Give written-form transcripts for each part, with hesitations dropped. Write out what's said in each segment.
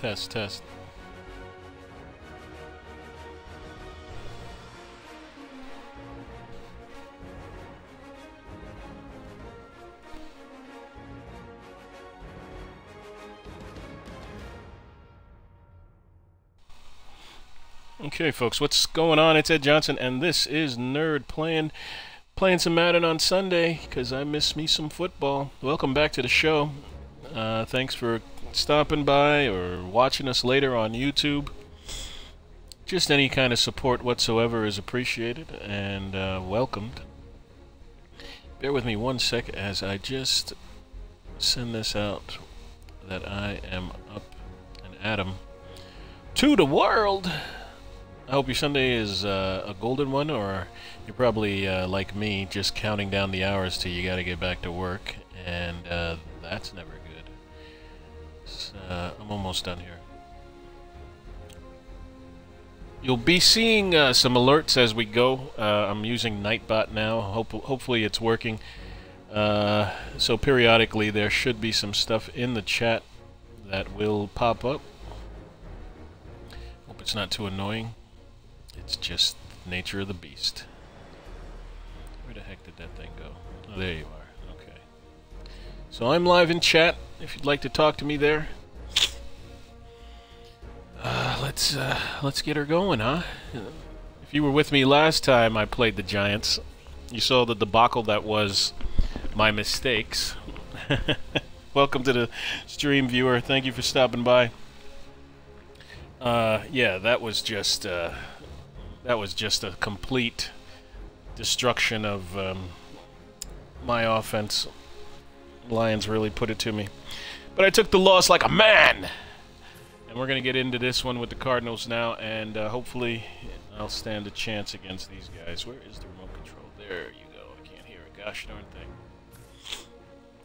Test. Okay, folks, what's going on? It's Ed Johnson, and this is Nerd Playing. Playing some Madden on Sunday, because I miss me some football. Welcome back to the show. Thanks for stopping by or watching us later on YouTube. Just any kind of support whatsoever is appreciated and welcomed. Bear with me one sec as I just send this out that I am up and at 'em to the world. I hope your Sunday is a golden one, or you're probably like me, just counting down the hours till you gotta get back to work, and that's never good. So, I'm almost done here. You'll be seeing some alerts as we go. I'm using Nightbot now. Hopefully it's working. So periodically there should be some stuff in the chat that will pop up. Hope it's not too annoying. It's just the nature of the beast. Where the heck did that thing go? Oh, there you are. Okay. So I'm live in chat if you'd like to talk to me there. Let's get her going, huh? If you were with me last time I played the Giants, you saw the debacle that was my mistakes. Welcome to the stream, viewer. Thank you for stopping by. Yeah, that was just a complete destruction of my offense. Lions really put it to me. But I took the loss like a man! And we're going to get into this one with the Cardinals now, and hopefully I'll stand a chance against these guys. Where is the remote control? There you go. I can't hear a gosh darn thing.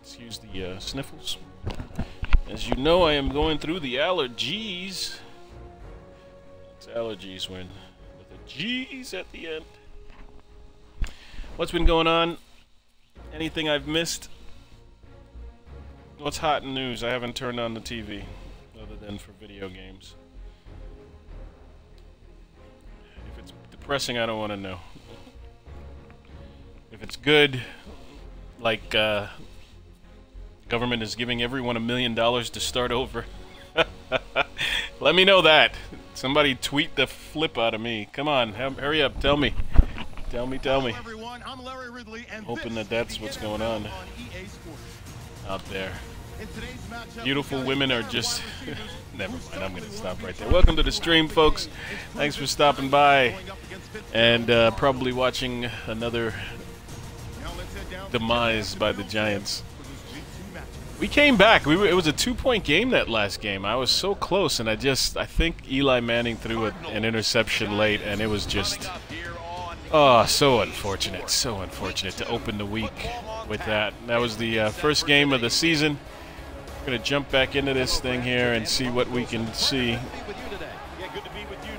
Excuse the sniffles. As you know, I am going through the allergies. It's allergies when... G's at the end. What's been going on? Anything I've missed? What's hot in news? I haven't turned on the TV other than for video games. If it's depressing, I don't want to know. If it's good, like government is giving everyone $1 million to start over. Let me know that. Somebody tweet the flip out of me. Come on, hurry up, tell me. Tell me. Hello everyone, I'm Larry Ridley, and hoping that that's what's going on out there. Beautiful women are just... Never mind, I'm going to stop right there. Welcome to the stream, folks. Thanks for stopping by and probably watching another demise by the Giants. We came back. It was a two-point game that last game. I was so close, and I think Eli Manning threw an interception late, and it was just, oh, so unfortunate to open the week with that. That was the first game of the season. We're going to jump back into this thing here and see what we can see.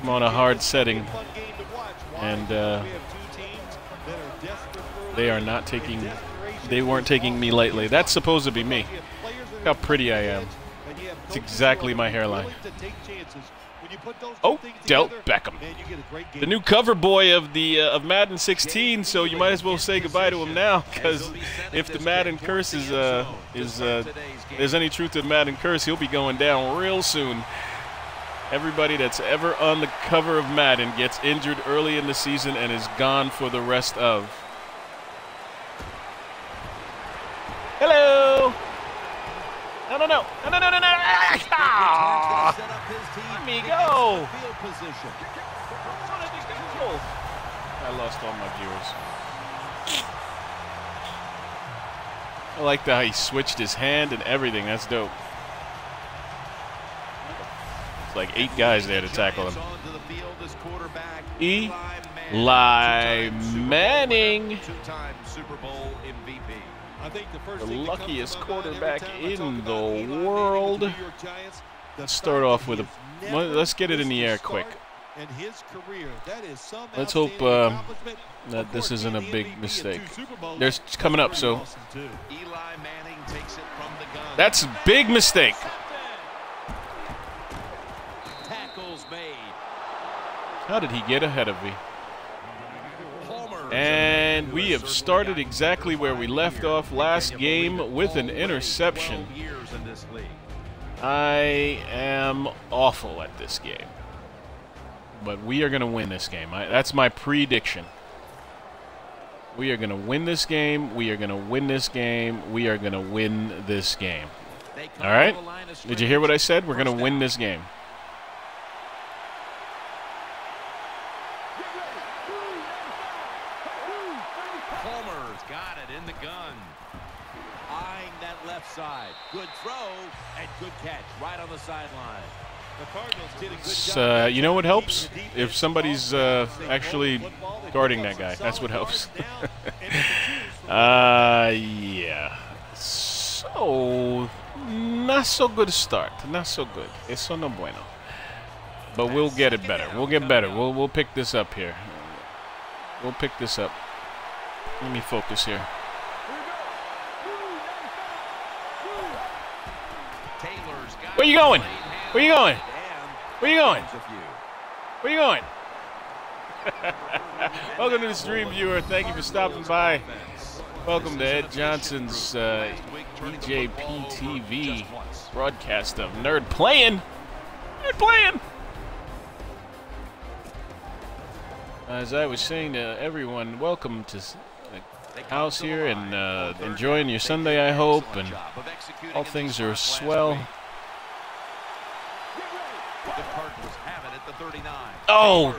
I'm on a hard setting, and they weren't taking me lightly. That's supposed to be me. Look how pretty I am. It's exactly my hairline. Oh, Odell Beckham, the new cover boy of the of Madden 16. So you might as well say goodbye to him now, because if the Madden curse is there's any truth to the Madden curse, he'll be going down real soon. Everybody that's ever on the cover of Madden gets injured early in the season and is gone for the rest of. Hello! No. Ah, let me go! I lost all my viewers. I like how he switched his hand and everything. That's dope. It's like 8 guys there to tackle him. Eli Manning! Two-time Super Bowl MVP. The luckiest quarterback in the world. Let's start off with let's get it in the air quick. Let's hope that this isn't a big mistake. There's coming up, so that's a big mistake. How did he get ahead of me? And we have started exactly where we left off last game with an interception. I am awful at this game. But we are going to win this game. That's my prediction. We are going to win this game. We are going to win this game. We are going to win this game. All right? Did you hear what I said? We're going to win this game. Palmer's got it in the gun. Eyeing that left side. Good throw and good catch right on the sideline. You know what helps? If somebody's actually guarding that guy. That's what helps. Yeah. So, not so good start. Not so good. Eso no bueno. But we'll get it better. We'll get better. We'll pick this up here. We'll pick this up. Let me focus here. Where you going? Where you going? Where you going? Where you going? Welcome to the stream, viewer. Thank you for stopping by. Welcome to Ed Johnson's EJPTV broadcast of Nerd Playing. Nerd Playing! As I was saying to everyone, welcome to the house here and enjoying your Sunday, I hope, and all things are swell. Oh,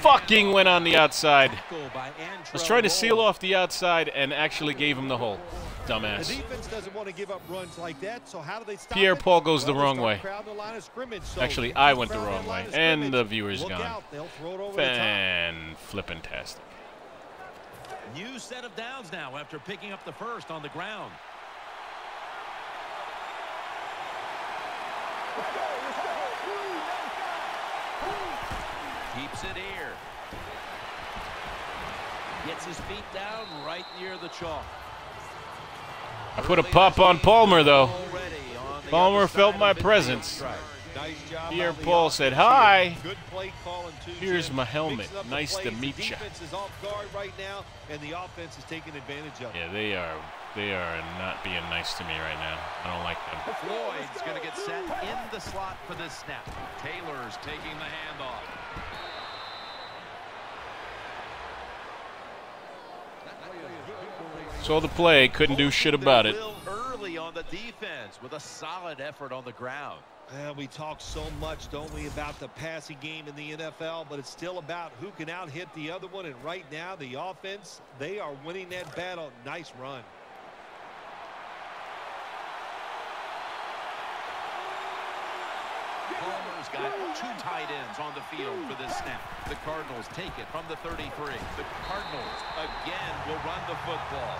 fucking went on the outside. I was trying to seal off the outside and actually gave him the hole. Dumbass. The defense doesn't want to give up runs like that, so how do they stop Pierre-Paul goes the wrong way. Actually, I went the wrong way, and the viewer's gone. Fan-flippin-tastic. New set of downs now after picking up the first on the ground. Keeps it here. Gets his feet down right near the chalk. I put a pop on Palmer, though. Palmer felt my presence. Pierre-Paul said, hi. Here's my helmet. Nice to meet you. Yeah, they are not being nice to me right now. I don't like them. Floyd's going to get set in the slot for this snap. Taylor's taking the handoff. Saw the play, couldn't do shit about it. Early on the defense with a solid effort on the ground. We talk so much, don't we, about the passing game in the NFL, but it's still about who can out-hit the other one, and right now the offense, they are winning that battle. Nice run. Palmer's got two tight ends on the field for this snap. The Cardinals take it from the 33. The Cardinals again will run the football.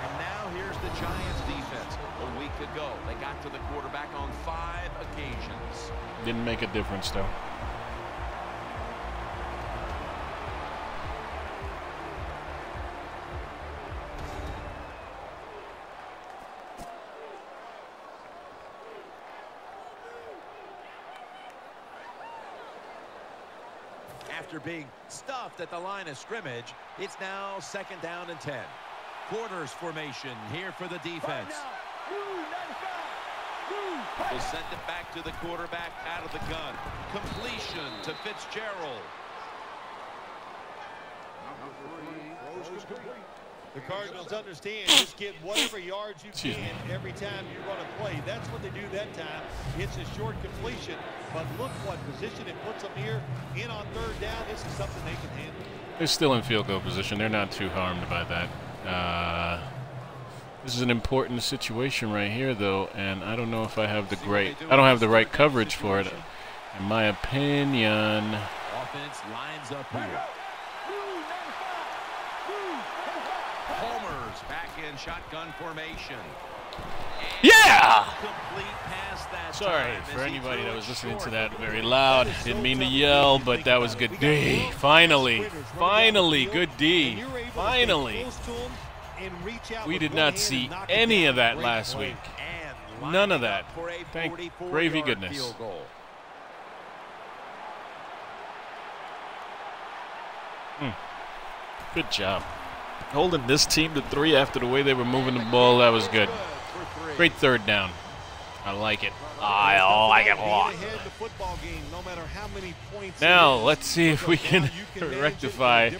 And now here's the Giants defense. A week ago, they got to the quarterback on 5 occasions. Didn't make a difference, though. After being stuffed at the line of scrimmage, it's now 2nd down and 10. Quarters formation here for the defense. They'll send it back to the quarterback out of the gun. Completion to Fitzgerald. The Cardinals understand, just get whatever yards you can every time you run a play. That's what they do that time. It's a short completion, but look what position it puts them here in on 3rd down. This is something they can handle. They're still in field goal position. They're not too harmed by that. This is an important situation right here, though, and I don't know if I have the right coverage for it. In my opinion, offense lines up here. Palmer's back in shotgun formation. Yeah! Sorry for anybody that was listening to that very loud. Didn't mean to yell, but that was good D. Finally. Finally, good D. Finally. We did not see any of that last week. None of that. Thank gravy goodness. Good job. Holding this team to 3 after the way they were moving the ball, that was good. Great third down. I like it. I like it a lot. Now, let's see if we can rectify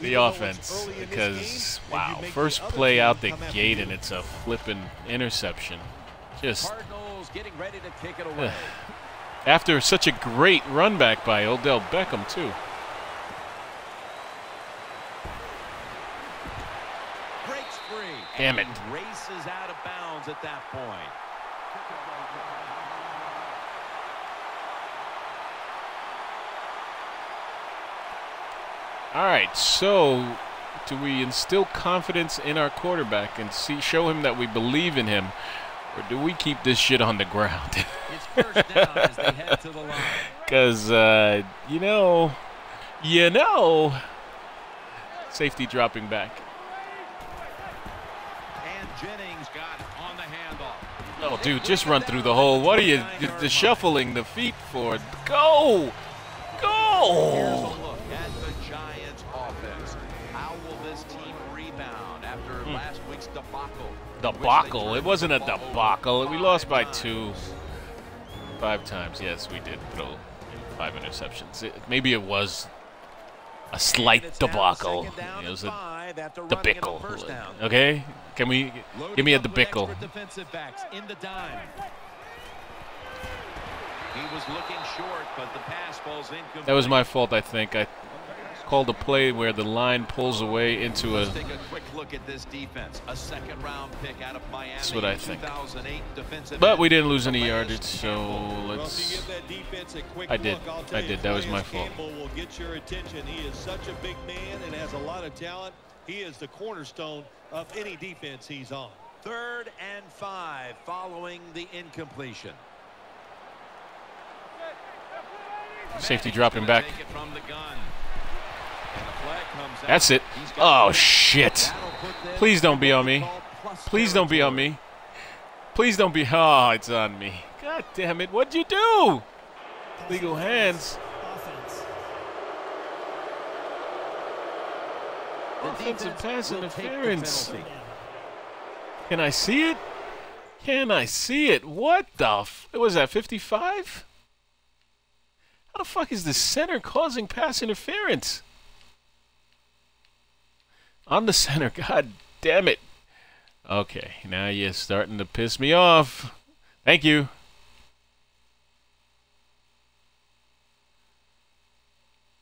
the offense, because, wow, first play out the gate and it's a flipping interception. Just after such a great run back by Odell Beckham, too. Damn it. Races out of bounds at that point. All right, so do we instill confidence in our quarterback and show him that we believe in him, or do we keep this shit on the ground? It's first down as they head to the line. Because, safety dropping back. And Jennings got on the handoff. Oh, dude, just run through the hole. What are you shuffling the feet for? Go! Go! Debacle. It wasn't a debacle. We lost by 2. 5 times. Yes, we did throw 5 interceptions. Maybe it was a slight debacle. It was a debacle. Okay? Can we give me a debacle? That was my fault, I think. I called a play where the line pulls away into a. Let's take a quick look at this defense. A second-round pick out of Miami. That's what I think. But we didn't lose any yardage, so let's. I did. That was my fault. Will get your attention. He is such a big man and has a lot of talent. He is the cornerstone of any defense he's on. 3rd and 5, following the incompletion. Safety dropping back. That's it. Oh, shit. Please don't be on me. Please don't be on me. Please don't be. Oh, it's on me. God damn it. What'd you do? Legal hands. Offensive pass interference. Can I see it? Can I see it? What the f? What was that, 55? How the fuck is the center causing pass interference? On the center, god damn it. Okay, now you're starting to piss me off. Thank you.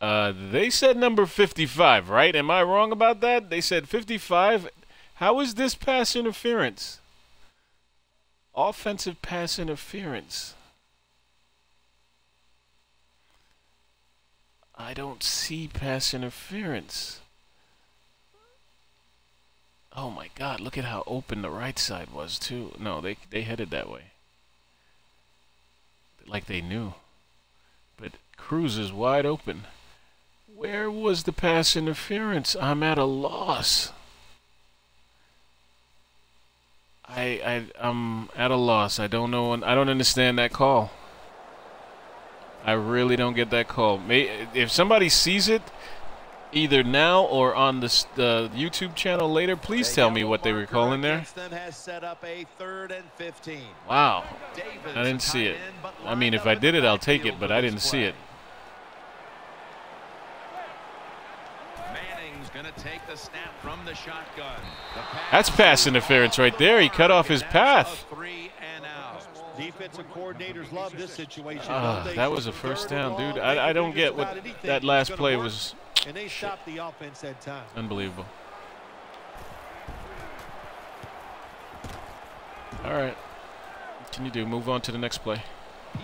They said number 55, right? Am I wrong about that? They said 55. How is this pass interference? Offensive pass interference. I don't see pass interference. Oh my God, look at how open the right side was too. No, they headed that way. Like they knew. But Cruz is wide open. Where was the pass interference? I'm at a loss. I'm at a loss. I don't know, I don't understand that call. I really don't get that call. If somebody sees it, either now or on the YouTube channel later, please tell me what they were calling there. Wow. I didn't see it. I mean, if I did it, I'll take it, but I didn't see it. Manning's going to take the snap from the shotgun. That's pass interference right there. He cut off his path. Defensive coordinators love this situation. That was a first down, dude. I don't get what that last play was. And they stopped the offense that time. Unbelievable. All right. What can you do? Move on to the next play.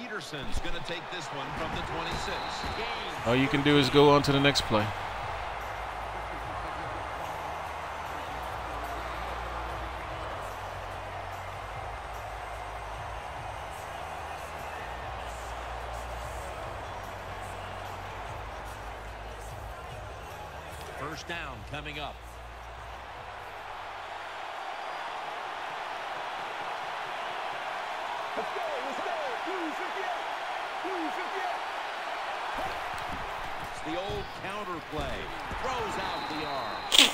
Peterson's going to take this one from the 26. All you can do is go on to the next play. First down coming up. the old counter play. Throws out the arm. And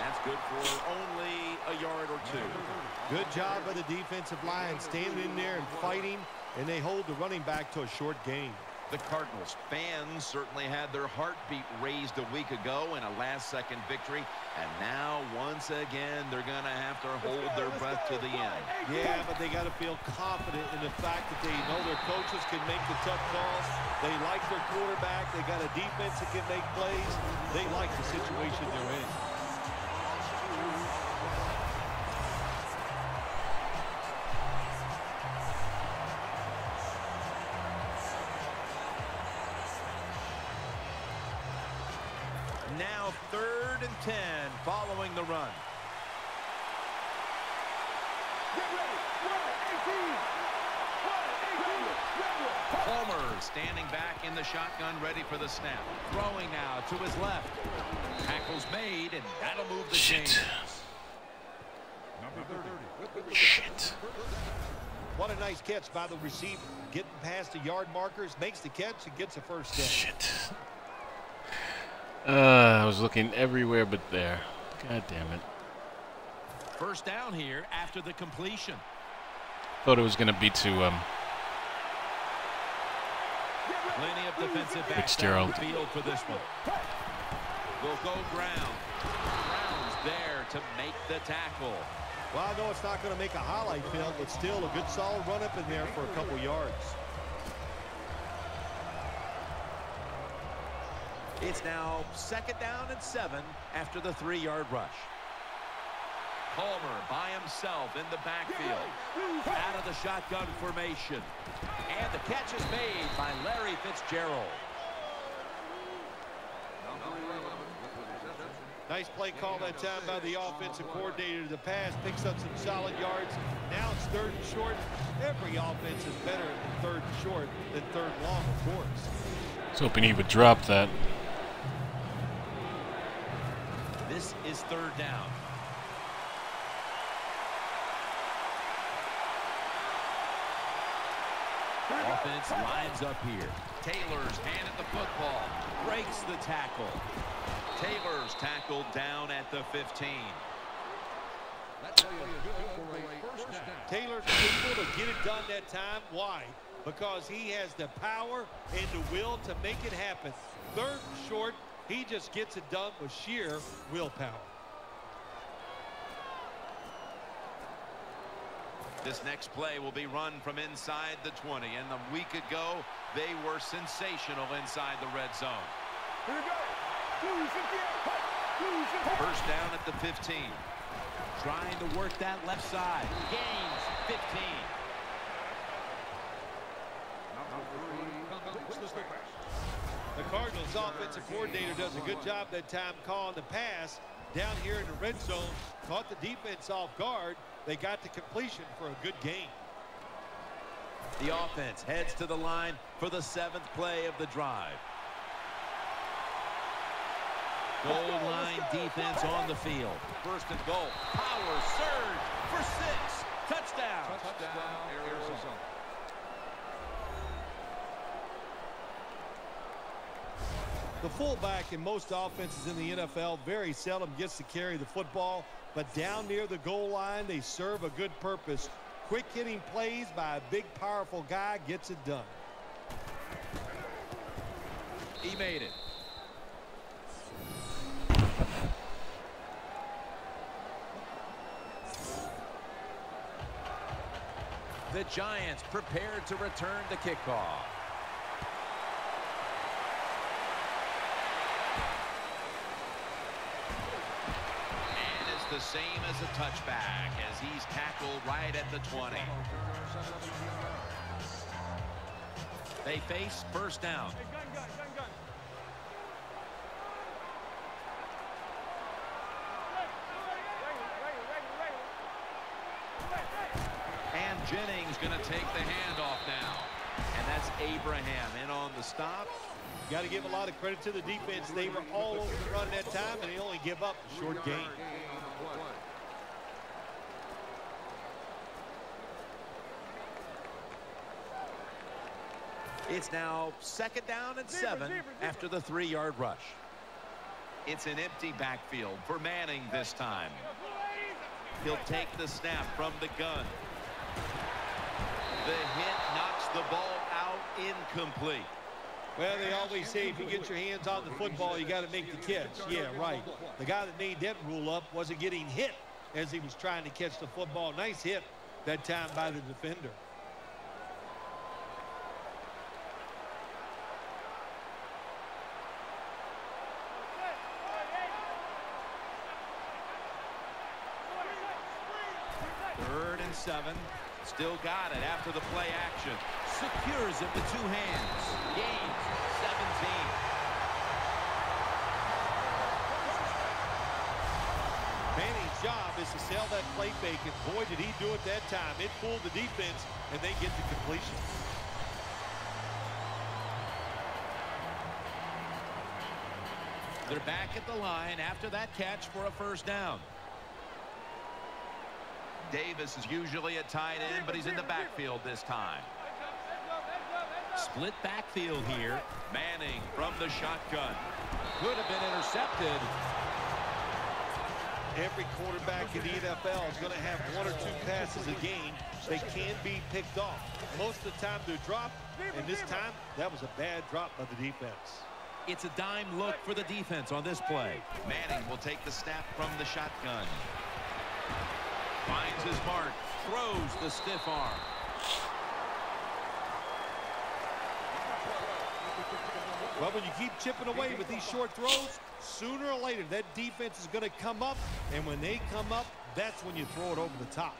that's good for only a yard or two. Good job by the defensive line, standing in there and fighting, and they hold the running back to a short gain. The Cardinals fans certainly had their heartbeat raised a week ago in a last-second victory, and now once again they're going to have to hold their breath to the end. Yeah, but they got to feel confident in the fact that they know their coaches can make the tough calls. They like their quarterback. They got a defense that can make plays. They like the situation they're in. Now 3rd and 10 following the run. Get ready. Palmer standing back in the shotgun, ready for the snap. Throwing now to his left. Tackle's made, and that'll move the chains. Shit. What a nice catch by the receiver. Getting past the yard markers, makes the catch, and gets the first down. Shit. I was looking everywhere but there. God damn it. First down here after the completion. Thought it was going to be to plenty of defensive Fitzgerald. Field for this one. We'll go Brown. Brown's there to make the tackle. Well, I know it's not going to make a highlight film, but still a good solid run up in there for a couple yards. It's now 2nd down and 7 after the 3-yard rush. Palmer by himself in the backfield. Out of the shotgun formation. And the catch is made by Larry Fitzgerald. Nice play call that time by the offensive coordinator. The pass picks up some solid yards. Now it's 3rd and short. Every offense is better at 3rd and short than 3rd and long, of course. I was hoping he would drop that. This is 3rd down. Offense lines up here. Taylor's hand at the football. Breaks the tackle. Taylor's tackled down at the 15. Taylor's able to get it done that time. Why? Because he has the power and the will to make it happen. 3rd short. He just gets it done with sheer willpower. This next play will be run from inside the 20, and a week ago they were sensational inside the red zone. Here we go. First down at the 15. Trying to work that left side. Gains 15. The Cardinals offensive coordinator does a good job that time calling the pass down here in the red zone. Caught the defense off guard. They got the completion for a good gain. The offense heads to the line for the 7th play of the drive. Goal line defense on the field. 1st and goal. Power surge for 6. Touchdown. Arizona. The fullback in most offenses in the NFL very seldom gets to carry the football, but down near the goal line, they serve a good purpose. Quick hitting plays by a big, powerful guy gets it done. He made it. The Giants prepared to return the kickoff. The same as a touchback as he's tackled right at the 20. They face 1st down. And Jennings gonna take the handoff now. And that's Abraham in on the stop. Got to give a lot of credit to the defense. They were all over the run that time, and they only give up a short gain. It's now 2nd down and 7 after the 3-yard rush. It's an empty backfield for Manning this time. He'll take the snap from the gun. The hit knocks the ball out incomplete. Well, they always say if you get your hands on the football, you got to make the catch. Yeah, right. The guy that made that rule up wasn't getting hit as he was trying to catch the football. Nice hit that time by the defender. Seven, still got it after the play action. Secures it with two hands. Gains 17. Manning's job is to sell that play fake, and boy, did he do it that time. It fooled the defense, and they get the completion. They're back at the line after that catch for a 1st down. Davis is usually a tight end, but he's in the backfield this time. Split backfield here. Manning from the shotgun. Could have been intercepted. Every quarterback in the NFL is going to have 1 or 2 passes a game. They can be picked off. Most of the time they're dropped, and this time that was a bad drop by the defense. It's a dime look for the defense on this play. Manning will take the snap from the shotgun. Finds his mark, throws the stiff arm. Well, when you keep chipping away with these short throws, sooner or later that defense is going to come up, and when they come up, that's when you throw it over the top.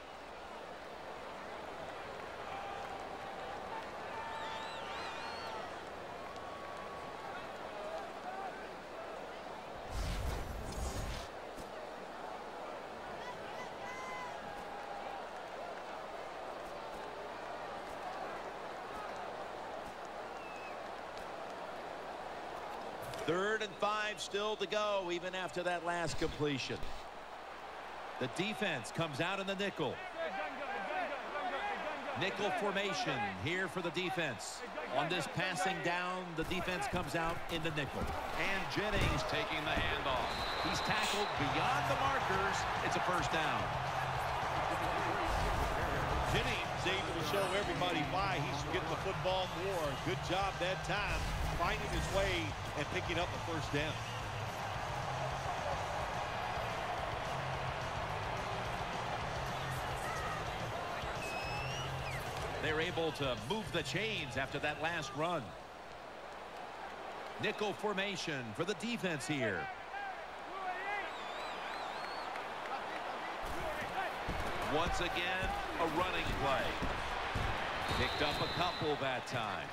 Still to go even after that last completion. The defense comes out in the nickel. Nickel formation here for the defense. On this passing down, the defense comes out in the nickel. And Jennings taking the handoff. He's tackled beyond the markers. It's a 1st down. Jennings is able to show everybody why he should get the football more. Good job that time, finding his way and picking up the 1st down. They were able to move the chains after that last run. Nickel formation for the defense here. Once again, a running play. Picked up a couple that time.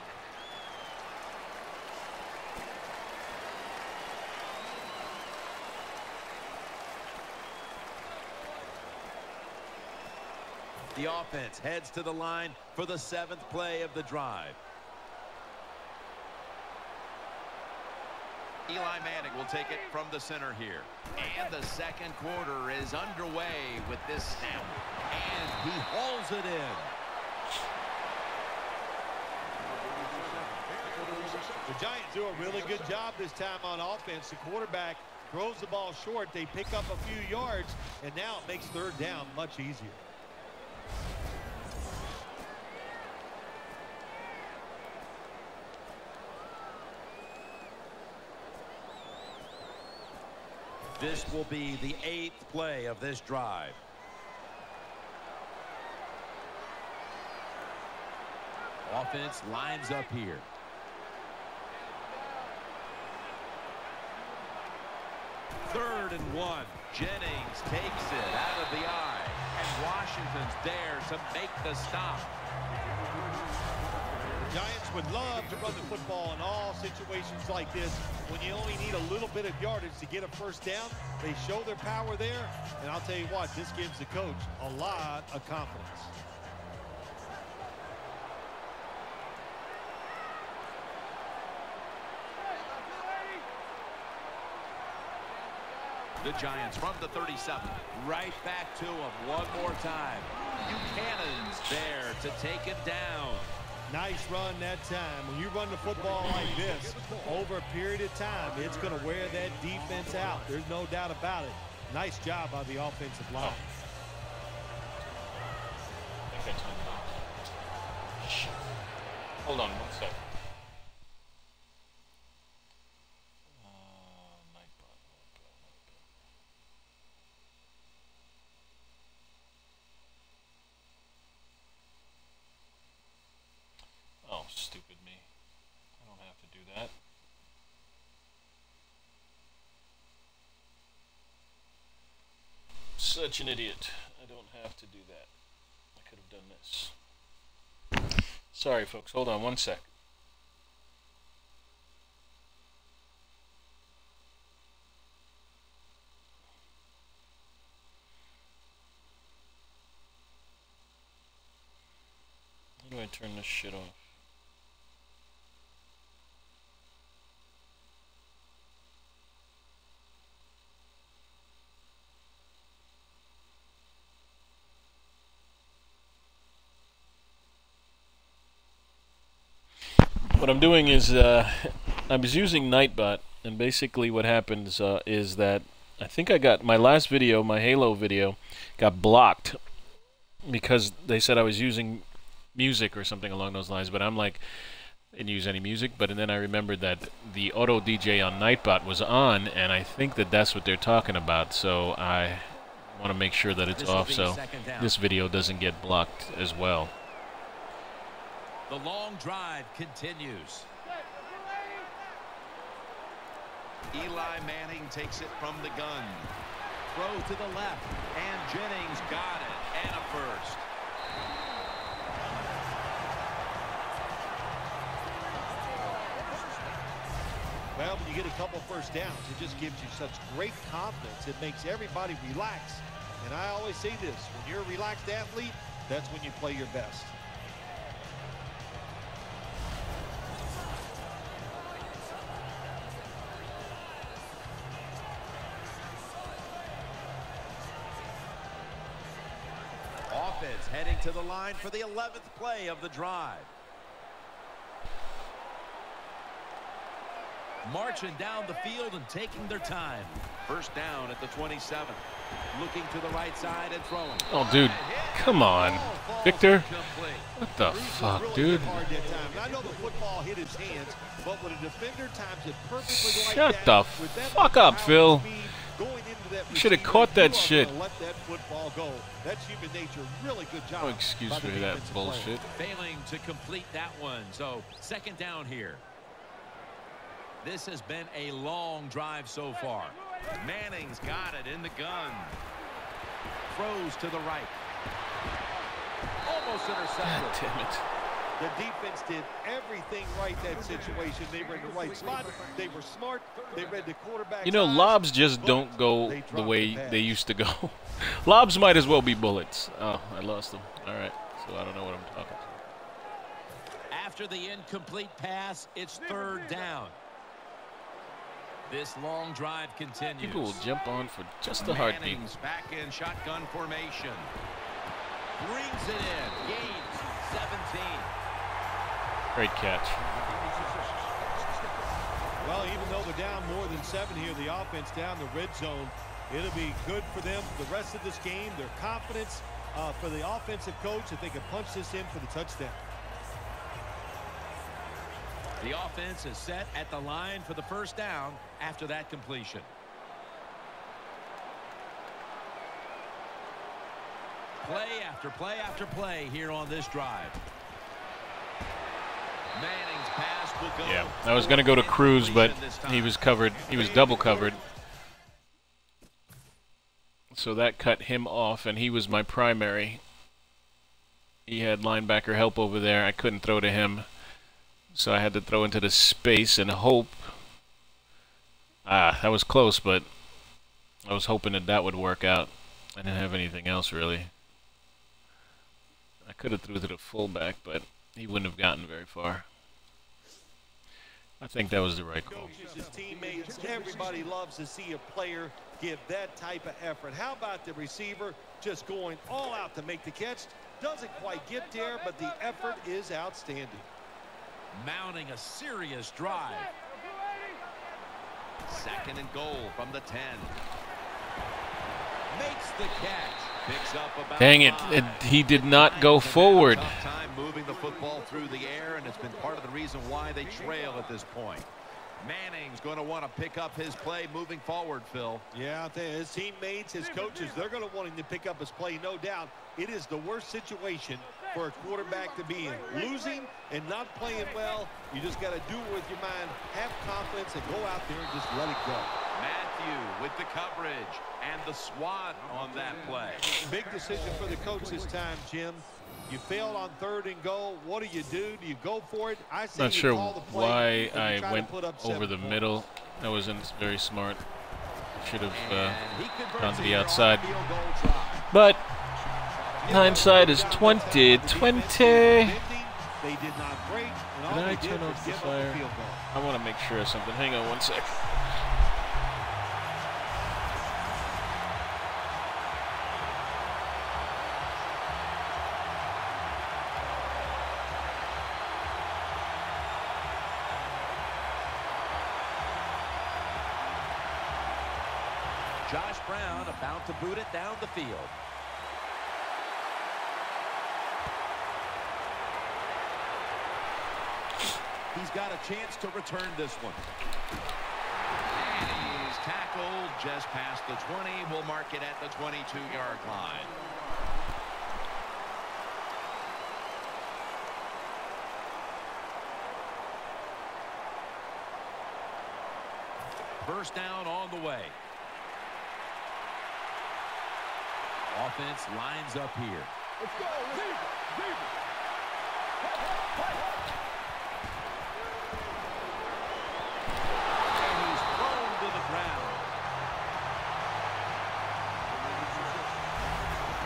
The offense heads to the line for the 7th play of the drive. Eli Manning will take it from the center here. And the 2nd quarter is underway with this snap. And he hauls it in. The Giants do a really good job this time on offense. The quarterback throws the ball short. They pick up a few yards, and now it makes 3rd down much easier. This will be the 8th play of this drive. Offense lines up here. Third and one. Jennings takes it out of the eye. And Washington's there to make the stop. The Giants would love to run the football in all situations like this. When you only need a little bit of yardage to get a 1st down, they show their power there. And I'll tell you what, this gives the coach a lot of confidence. The Giants from the 37. Right back to him one more time. Buchanan's there to take it down. Nice run that time. When you run the football like this over a period of time, it's going to wear that defense out. There's no doubt about it. Nice job by the offensive line. Hold on one sec. Oh, stupid me. I don't have to do that. Such an idiot. I don't have to do that. I could have done this. Sorry, folks. Hold on one sec. How do I turn this shit off? What I'm doing is I was using Nightbot, and basically what happens is that I think I got my last video, my Halo video, got blocked because they said I was using music or something along those lines. But I'm like, I didn't use any music. But and then I remembered that the auto DJ on Nightbot was on, and I think that that's what they're talking about. So I want to make sure that it's off so this video doesn't get blocked as well. The long drive continues. Eli Manning takes it from the gun. Throw to the left, and Jennings got it, and a first. Well, when you get a couple first downs, it just gives you such great confidence. It makes everybody relax. And I always say this, when you're a relaxed athlete, that's when you play your best. Heading to the line for the 11th play of the drive. Marching down the field and taking their time. First down at the 27th. Looking to the right side and throwing. Oh, dude. Come on. Victor. What the fuck, dude? Shut the fuck up, Phil. Should have caught that shit. Let that football go. That's human nature. Really good job. Oh, excuse me, that bullshit. Failing to complete that one. So, second down here. This has been a long drive so far. Manning's got it in the gun. Throws to the right. Almost intercepted. God damn it. The defense did everything right that situation. They were in the right spot. They were smart. They read the quarterback. You know, lobs just don't go the way they used to go. Lobs might as well be bullets. Oh, I lost them. All right. So I don't know what I'm talking about. After the incomplete pass, it's third down. This long drive continues. People will jump on for just a heartbeat. Back in shotgun formation. Brings it in. Gains 17. Great catch. Well, even though they're down more than 7 here, the offense down the red zone, it'll be good for them the rest of this game. Their confidence for the offensive coach that they can punch this in for the touchdown. The offense is set at the line for the first down after that completion. Play after play after play here on this drive. Manning's pass will go. Yeah, I was going to go to Cruz, but he was covered. He was double covered. So that cut him off, and he was my primary. He had linebacker help over there. I couldn't throw to him, so I had to throw into the space and hope. Ah, that was close, but I was hoping that that would work out. I didn't have anything else, really. I could have threw to the fullback, but he wouldn't have gotten very far. I think that was the right call. Coaches, his teammates, everybody loves to see a player give that type of effort. How about the receiver just going all out to make the catch? Doesn't quite get there, but the effort is outstanding. Mounting a serious drive. Second and goal from the 10. Makes the catch. Picks up about he did not go forward. Time moving the football through the air, and it's been part of the reason why they trail at this point. Manning's going to want to pick up his play moving forward, Phil. Yeah, his teammates, his coaches, they're going to want him to pick up his play, no doubt. It is the worst situation for a quarterback to be in. Losing and not playing well, you just got to do it with your mind, have confidence, and go out there and just let it go. Matthew with the coverage and the swat on that play. Big decision for the coach this time, Jim. You failed on third and goal. What do? Do you go for it? I say not sure why I went over the middle. That wasn't very smart. Should have gone to the outside. But hindsight is 20/20. Did I turn off the fire? I want to make sure of something. Hang on one sec. Josh Brown about to boot it down the field. He's got a chance to return this one. And he's tackled just past the 20. We'll mark it at the 22-yard line. First down on the way. Offense lines up here. Let's go. And he's thrown to the ground.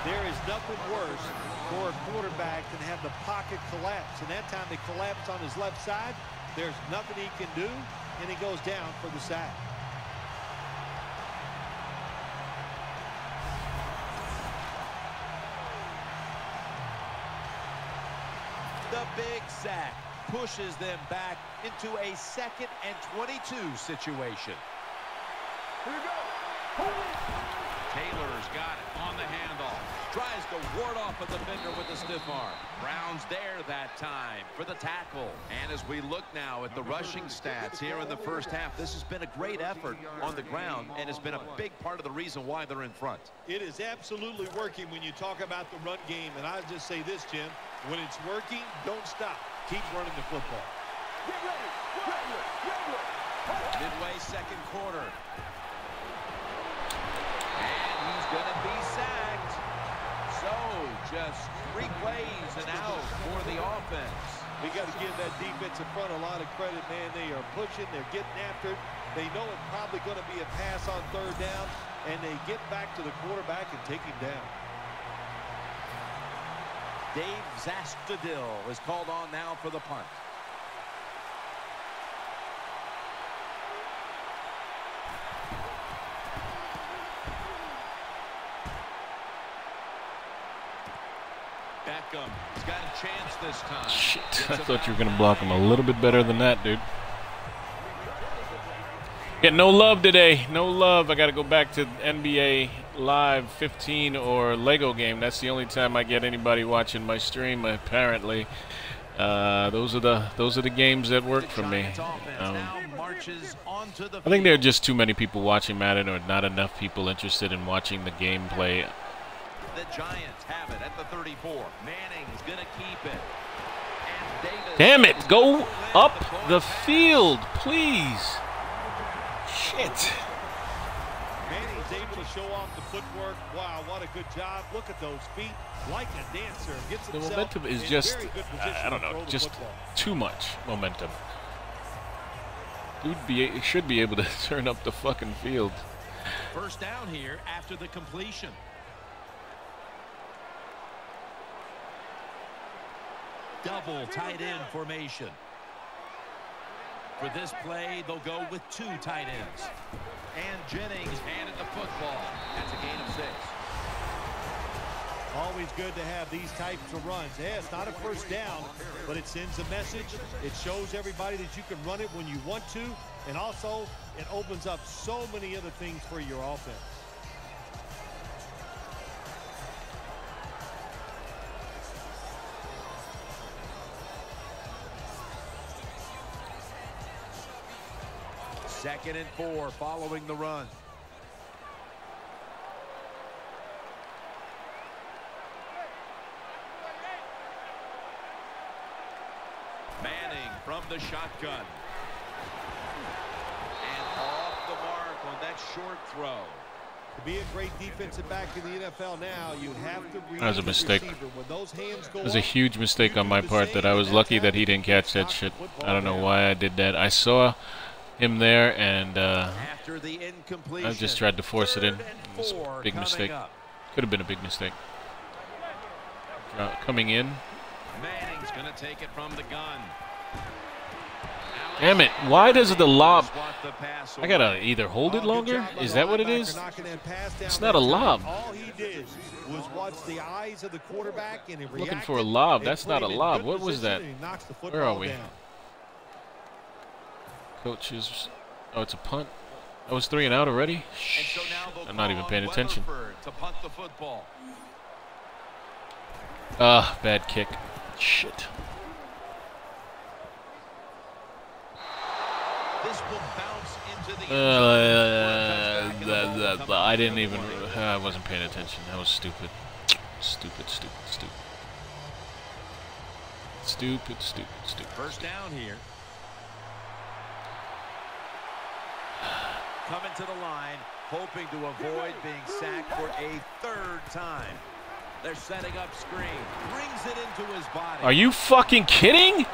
There is nothing worse for a quarterback than have the pocket collapse. And that time it collapsed on his left side. There's nothing he can do, and he goes down for the sack. Big sack pushes them back into a second and 22 situation. Here we go. Taylor's got it on the handoff. Tries to ward off a defender with a stiff arm. Brown's there that time for the tackle. And as we look now at the rushing stats here in the first half, this has been a great effort on the ground, and it's been a big part of the reason why they're in front. It is absolutely working when you talk about the run game, and I just say this, Jim. When it's working, don't stop. Keep running the football. Get ready. Get ready. Midway second quarter. And he's going to be sacked. So just 3 plays and out for the offense. We got to give that defense in front a lot of credit, man. They are pushing. They're getting after it. They know it's probably going to be a pass on third down, and they get back to the quarterback and take him down. Dave Zastadil is called on now for the punt. Beckham has got a chance this time. Shit, I thought you were going to block him a little bit better than that, dude. Yeah, no love today. No love. I got to go back to NBA Live 15 or Lego game. That's the only time I get anybody watching my stream, apparently. Those are the games that work for me. I think there are just too many people watching Madden or not enough people interested in watching the gameplay. The Giants have it at the 34. Manning's going to keep it. Damn it, go up the field, please. Shit. Manning's able to show off the footwork. Wow, what a good job. Look at those feet. Like a dancer. Gets the momentum is just, I don't know, just too much momentum. Dude should be able to turn up the fucking field. First down here after the completion. Double tight end formation. For this play, they'll go with two tight ends. And Jennings handed the football. That's a gain of 6. Always good to have these types of runs. Yeah, it's not a first down, but it sends a message. It shows everybody that you can run it when you want to, and also it opens up so many other things for your offense. Second and 4 following the run. Manning from the shotgun. And off the mark on that short throw. To be a great defensive back in the NFL now, you have to read. That was a mistake. That was a huge mistake on my part. That I was lucky that he didn't catch that shit. I don't know why I did that. I saw him there, and I just tried to force it in. It was a big mistake. Could have been a big mistake. Coming in. Manning's going to take it from the gun. Damn it. Why does the lob... I got to either hold it longer? Is that what it is? It's not a lob. I'm looking for a lob. That's not a lob. What was that? Where are we? Coaches. Oh, it's a punt. That was 3 and out already? Shh. I'm not even paying attention. Ah, bad kick. Shit. I didn't even. I wasn't paying attention. That was stupid. Stupid. First down here. Coming to the line, hoping to avoid being sacked for a 3rd time. They're setting up screen. Brings it into his body. Are you fucking kidding?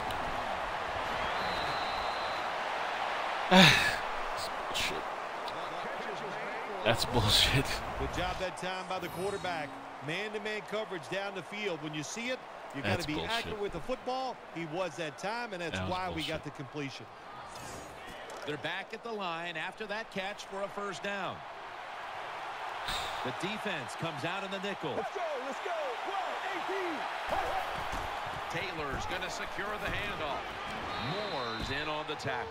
That's bullshit. Good job that time by the quarterback. Man-to-man coverage down the field. When you see it, you got to be accurate with the football. He was that time, and that's why we got the completion. They're back at the line after that catch for a 1st down. The defense comes out in the nickel. Let's go. 1, 18. Taylor's going to secure the handoff. Moore's in on the tackle.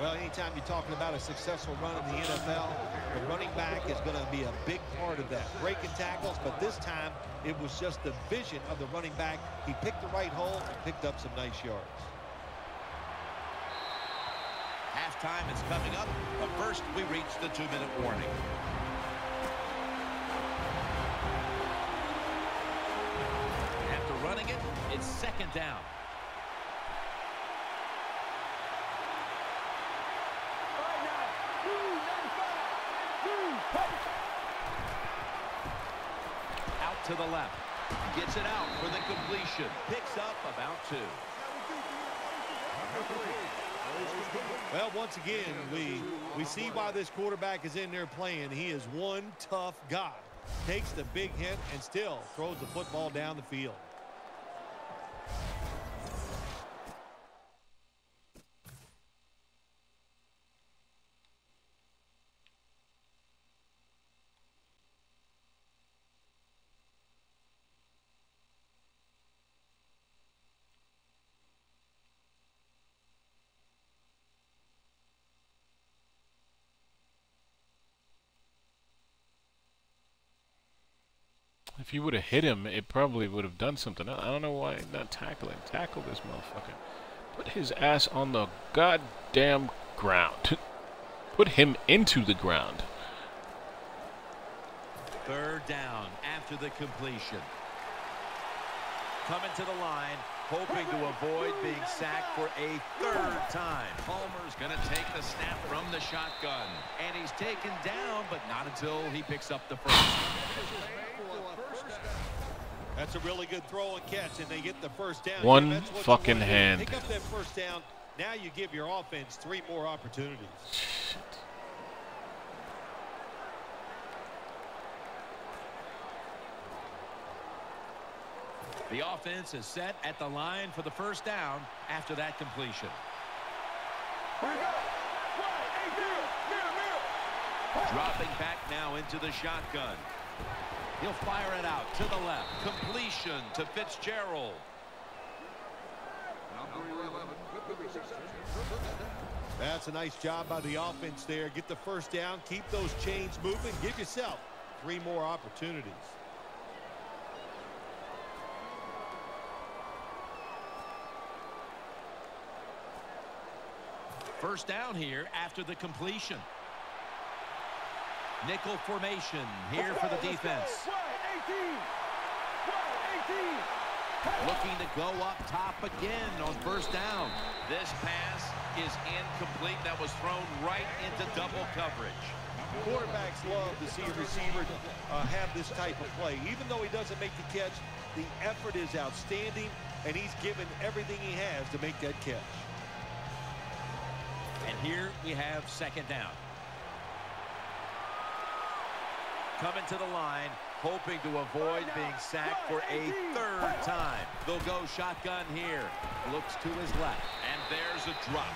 Well, anytime you're talking about a successful run in the NFL, the running back is going to be a big part of that. Breaking tackles, but this time it was just the vision of the running back. He picked the right hole and picked up some nice yards. Halftime is coming up, but first we reach the 2-minute warning. After running it, it's 2nd down. Out to the left. Gets it out for the completion. Picks up about 2. Well, once again, we see why this quarterback is in there playing. He is one tough guy. Takes the big hit and still throws the football down the field. If you would have hit him, it probably would have done something. I don't know why not tackling. Tackle this motherfucker. Put his ass on the goddamn ground. Put him into the ground. 3rd down after the completion. Coming to the line, hoping to avoid being sacked for a 3rd time. Palmer's going to take the snap from the shotgun. And he's taken down, but not until he picks up the 1st. That's a really good throw and catch, and they get the 1st down. One fucking hand. Pick up that 1st down. Now you give your offense 3 more opportunities. Shit. The offense is set at the line for the 1st down after that completion. Here we go. Dropping back now into the shotgun. He'll fire it out to the left. Completion to Fitzgerald. That's a nice job by the offense there. Get the first down. Keep those chains moving. Give yourself 3 more opportunities. First down here after the completion. Nickel formation here for the defense. Looking to go up top again on first down. This pass is incomplete. That was thrown right into double coverage. Quarterbacks love to see a receiver have this type of play. Even though he doesn't make the catch, the effort is outstanding, and he's given everything he has to make that catch. And here we have second down. Coming to the line, hoping to avoid being sacked for a 3rd time. They'll go shotgun here. Looks to his left, and there's a drop.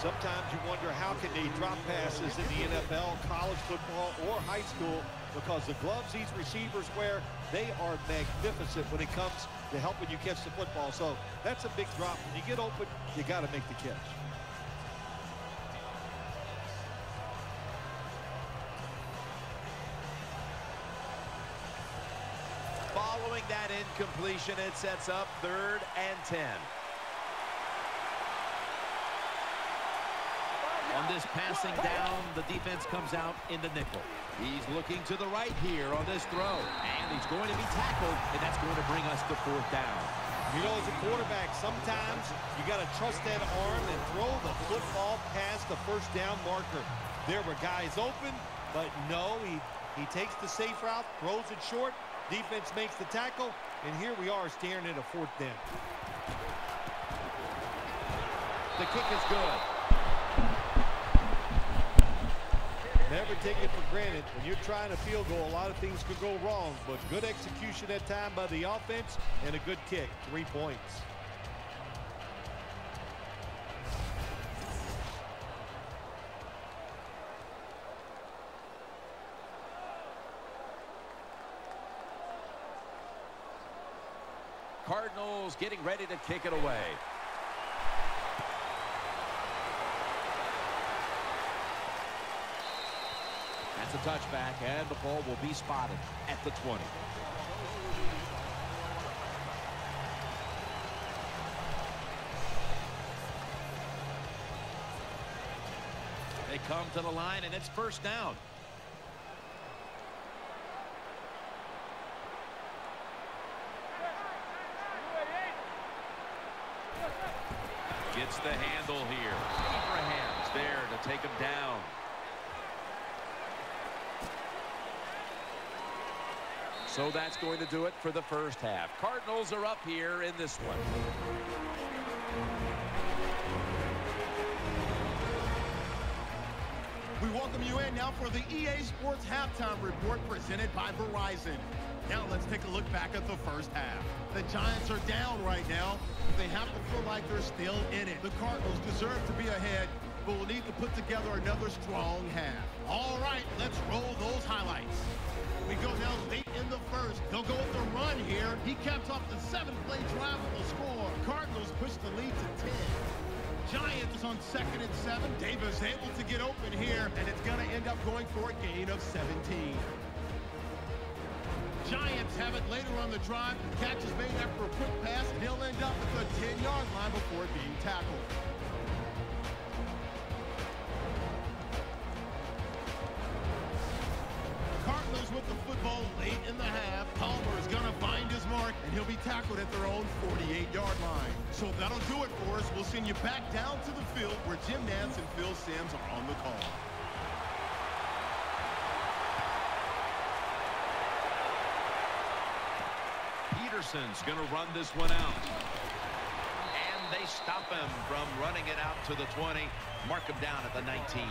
Sometimes you wonder how can they drop passes in the NFL, college football, or high school, because the gloves these receivers wear, they are magnificent when it comes to helping you catch the football. So that's a big drop. When you get open, you got to make the catch. Following that incompletion, it sets up 3rd and 10. On this passing down, the defense comes out in the nickel. He's looking to the right here on this throw, and he's going to be tackled, and that's going to bring us to 4th down. You know, as a quarterback, sometimes you got to trust that arm and throw the football past the first down marker. There were guys open, but no, he takes the safe route, throws it short. Defense makes the tackle, and here we are staring at a 4th down. The kick is good. Never take it for granted. When you're trying a field goal, a lot of things could go wrong, but good execution that time by the offense and a good kick, 3 points. Cardinals getting ready to kick it away. That's a touchback, and the ball will be spotted at the 20. They come to the line, and it's first down. Gets the handle here. Abraham's there to take him down. So that's going to do it for the first half. Cardinals are up here in this one. We welcome you in now for the EA Sports Halftime Report presented by Verizon. Now let's take a look back at the first half. The Giants are down right now. They have to feel like they're still in it. The Cardinals deserve to be ahead, but will need to put together another strong half. All right, let's roll those highlights. We go now late in the first. They'll go with the run here. He caps off the 7-play drive with a score. Cardinals push the lead to 10. Giants on 2nd and 7. Davis able to get open here, and it's going to end up going for a gain of 17. Giants have it later on the drive. The catch is made after a quick pass. They'll end up at the 10-yard line before being tackled. Cardinals with the football late in the half. Palmer is going to find his mark, and he'll be tackled at their own 48-yard line. So that'll do it for us. We'll send you back down to the field where Jim Nantz and Phil Sims are on the call. Peterson's going to run this one out. And they stop him from running it out to the 20. Mark him down at the 19.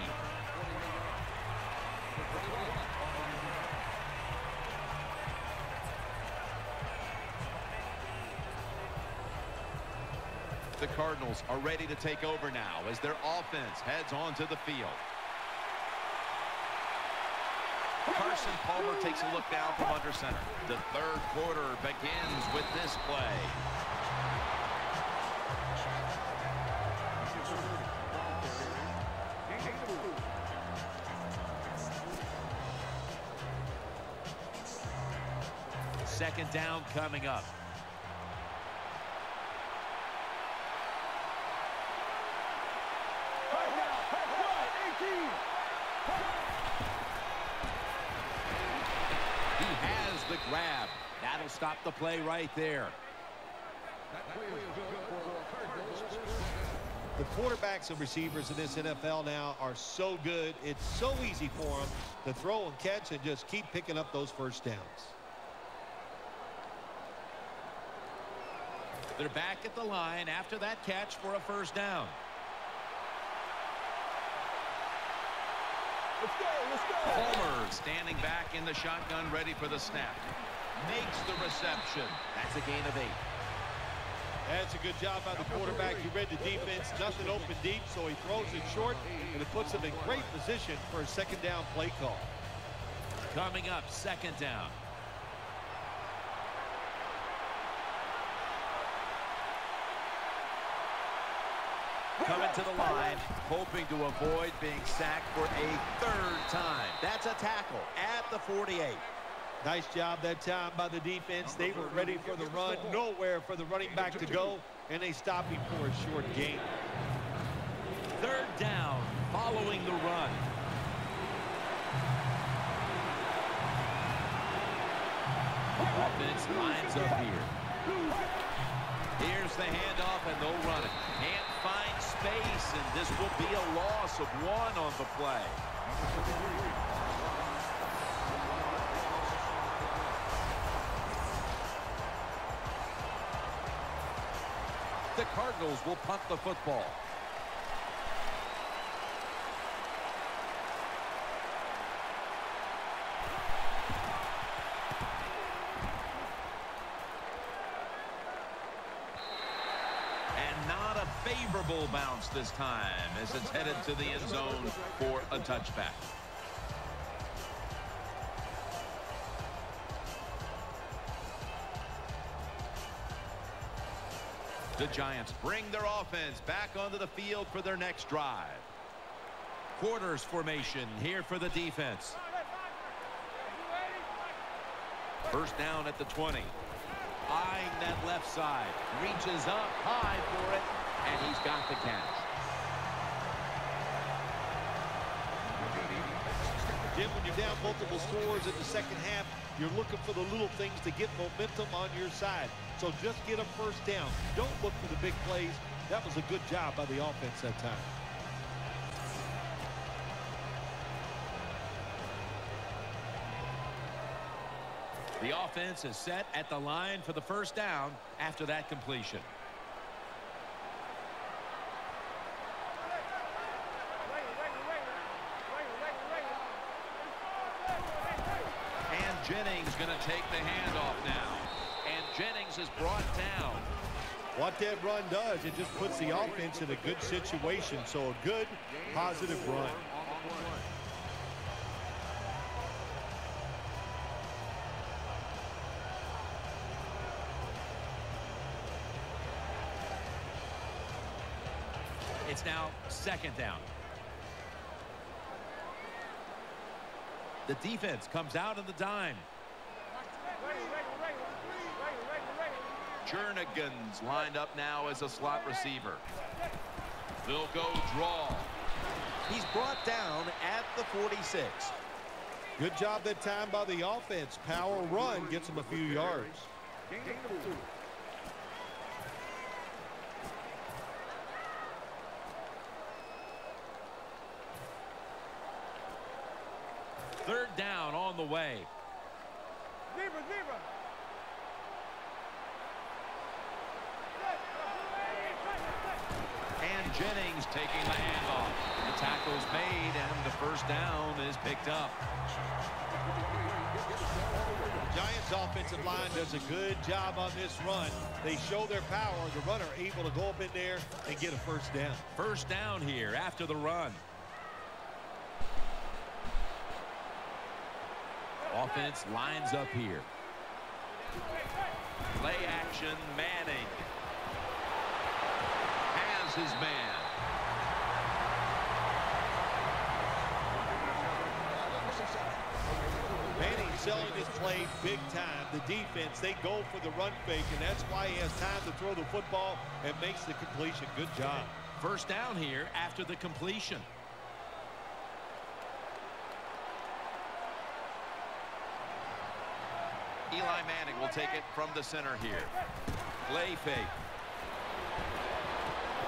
the Cardinals are ready to take over now as their offense heads onto the field. Carson Palmer takes a look down from under center. The third quarter begins with this play. Second down coming up. The grab. That'll stop the play right there. The quarterbacks and receivers in this NFL now are so good. It's so easy for them to throw and catch and just keep picking up those first downs. They're back at the line after that catch for a first down. Let's go, let's go. Palmer standing back in the shotgun, ready for the snap. Makes the reception. That's a gain of 8. That's a good job by the quarterback. You read the defense. Nothing open deep, so he throws it short, and it puts him in great position for a second down play call. Coming up, second down. Coming to the line, hoping to avoid being sacked for a third time. That's a tackle at the 48. Nice job that time by the defense. They were ready for the run. Nowhere for the running back to go, and they stopped him for a short gain. Third down following the run. Offense lines up here. Here's the handoff, and they'll run it. Hand find space, and this will be a loss of 1 on the play. The Cardinals will punt the football. Favorable bounce this time as it's headed to the end zone for a touchback. The Giants bring their offense back onto the field for their next drive. Quarters formation here for the defense. First down at the 20. Eyeing that left side. Reaches up high for it. And he's got the catch. Jim, when you're down multiple scores in the second half, you're looking for the little things to get momentum on your side. So just get a first down. Don't look for the big plays. That was a good job by the offense that time. The offense is set at the line for the first down after that completion. Jennings going to take the handoff now, and Jennings is brought down. What that run does, it just puts the offense in a good situation, so a good, positive run. It's now second down. The defense comes out on the dime. Jernigan's lined up now as a slot receiver. They'll go draw. He's brought down at the 46. Good job that time by the offense. Power run gets him a few yards. Third down on the way. And Jennings taking the handoff. The tackle's made, and the first down is picked up. The Giants Madden's offensive line does a good job on this run. They show their power. The runner able to go up in there and get a first down. First down here after the run. Offense lines up here. Play action, Manning. Has his man. Manning selling his play big time. The defense, they go for the run fake, and that's why he has time to throw the football and makes the completion. Good job. First down here after the completion. Eli Manning will take it from the center here. Play fake.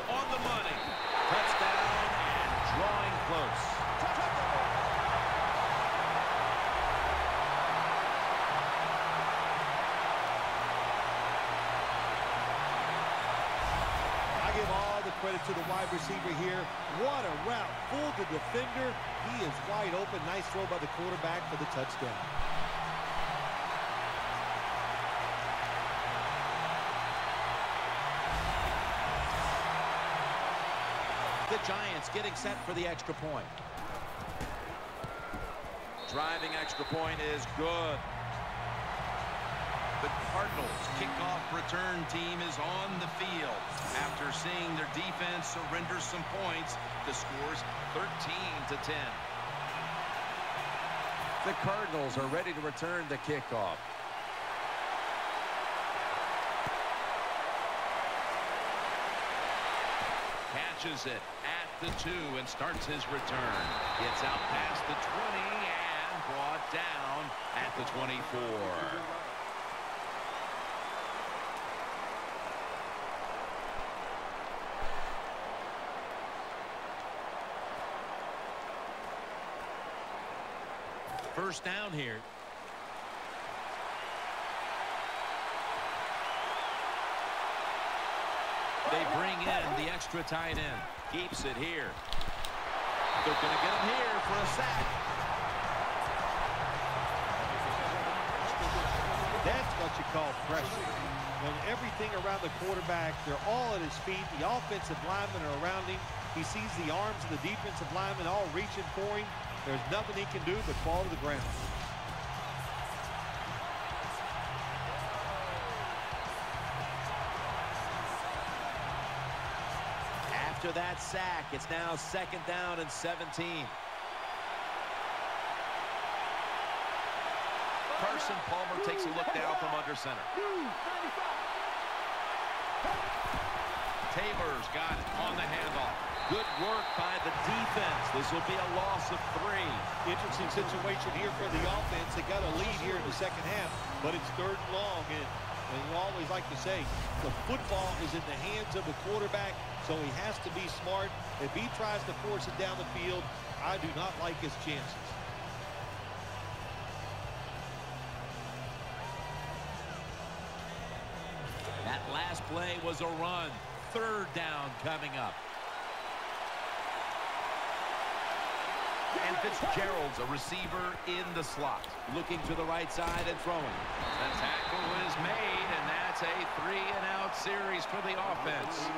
On the money. Touchdown and drawing close. I give all the credit to the wide receiver here. What a route. Fooled the defender. He is wide open. Nice throw by the quarterback for the touchdown. The Giants getting set for the extra point. Driving extra point is good. The Cardinals kickoff return team is on the field after seeing their defense surrender some points. The score's 13-10. The Cardinals are ready to return the kickoff. Catches it at the 2 and starts his return. Gets out past the 20 and brought down at the 24. First down here. They bring in the extra tight end. Keeps it here. They're going to get him here for a sack. That's what you call pressure. When everything around the quarterback, they're all at his feet. The offensive linemen are around him. He sees the arms of the defensive linemen all reaching for him. There's nothing he can do but fall to the ground. After that sack, it's now second down and 17. Carson Palmer takes a look down from under center. Taylor's got it on the handoff. Good work by the defense. This will be a loss of 3. Interesting situation here for the offense. They got a lead here in the second half, but it's third and long. And you always like to say, the football is in the hands of the quarterback, so he has to be smart. If he tries to force it down the field, I do not like his chances. That last play was a run. Third down coming up. And Fitzgerald's a receiver in the slot, looking to the right side and throwing. The tackle is made, and that's a 3-and-out series for the offense.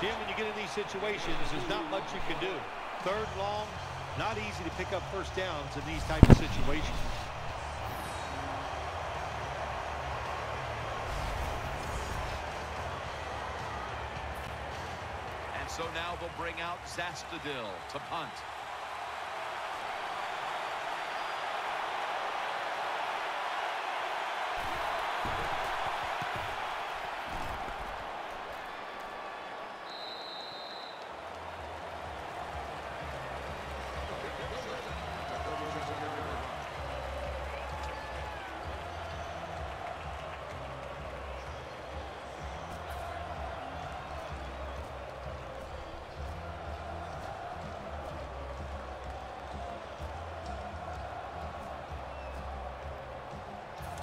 Jim, when you get in these situations, there's not much you can do. Third long, not easy to pick up first downs in these type of situations. And so now they'll bring out Zastadil to punt.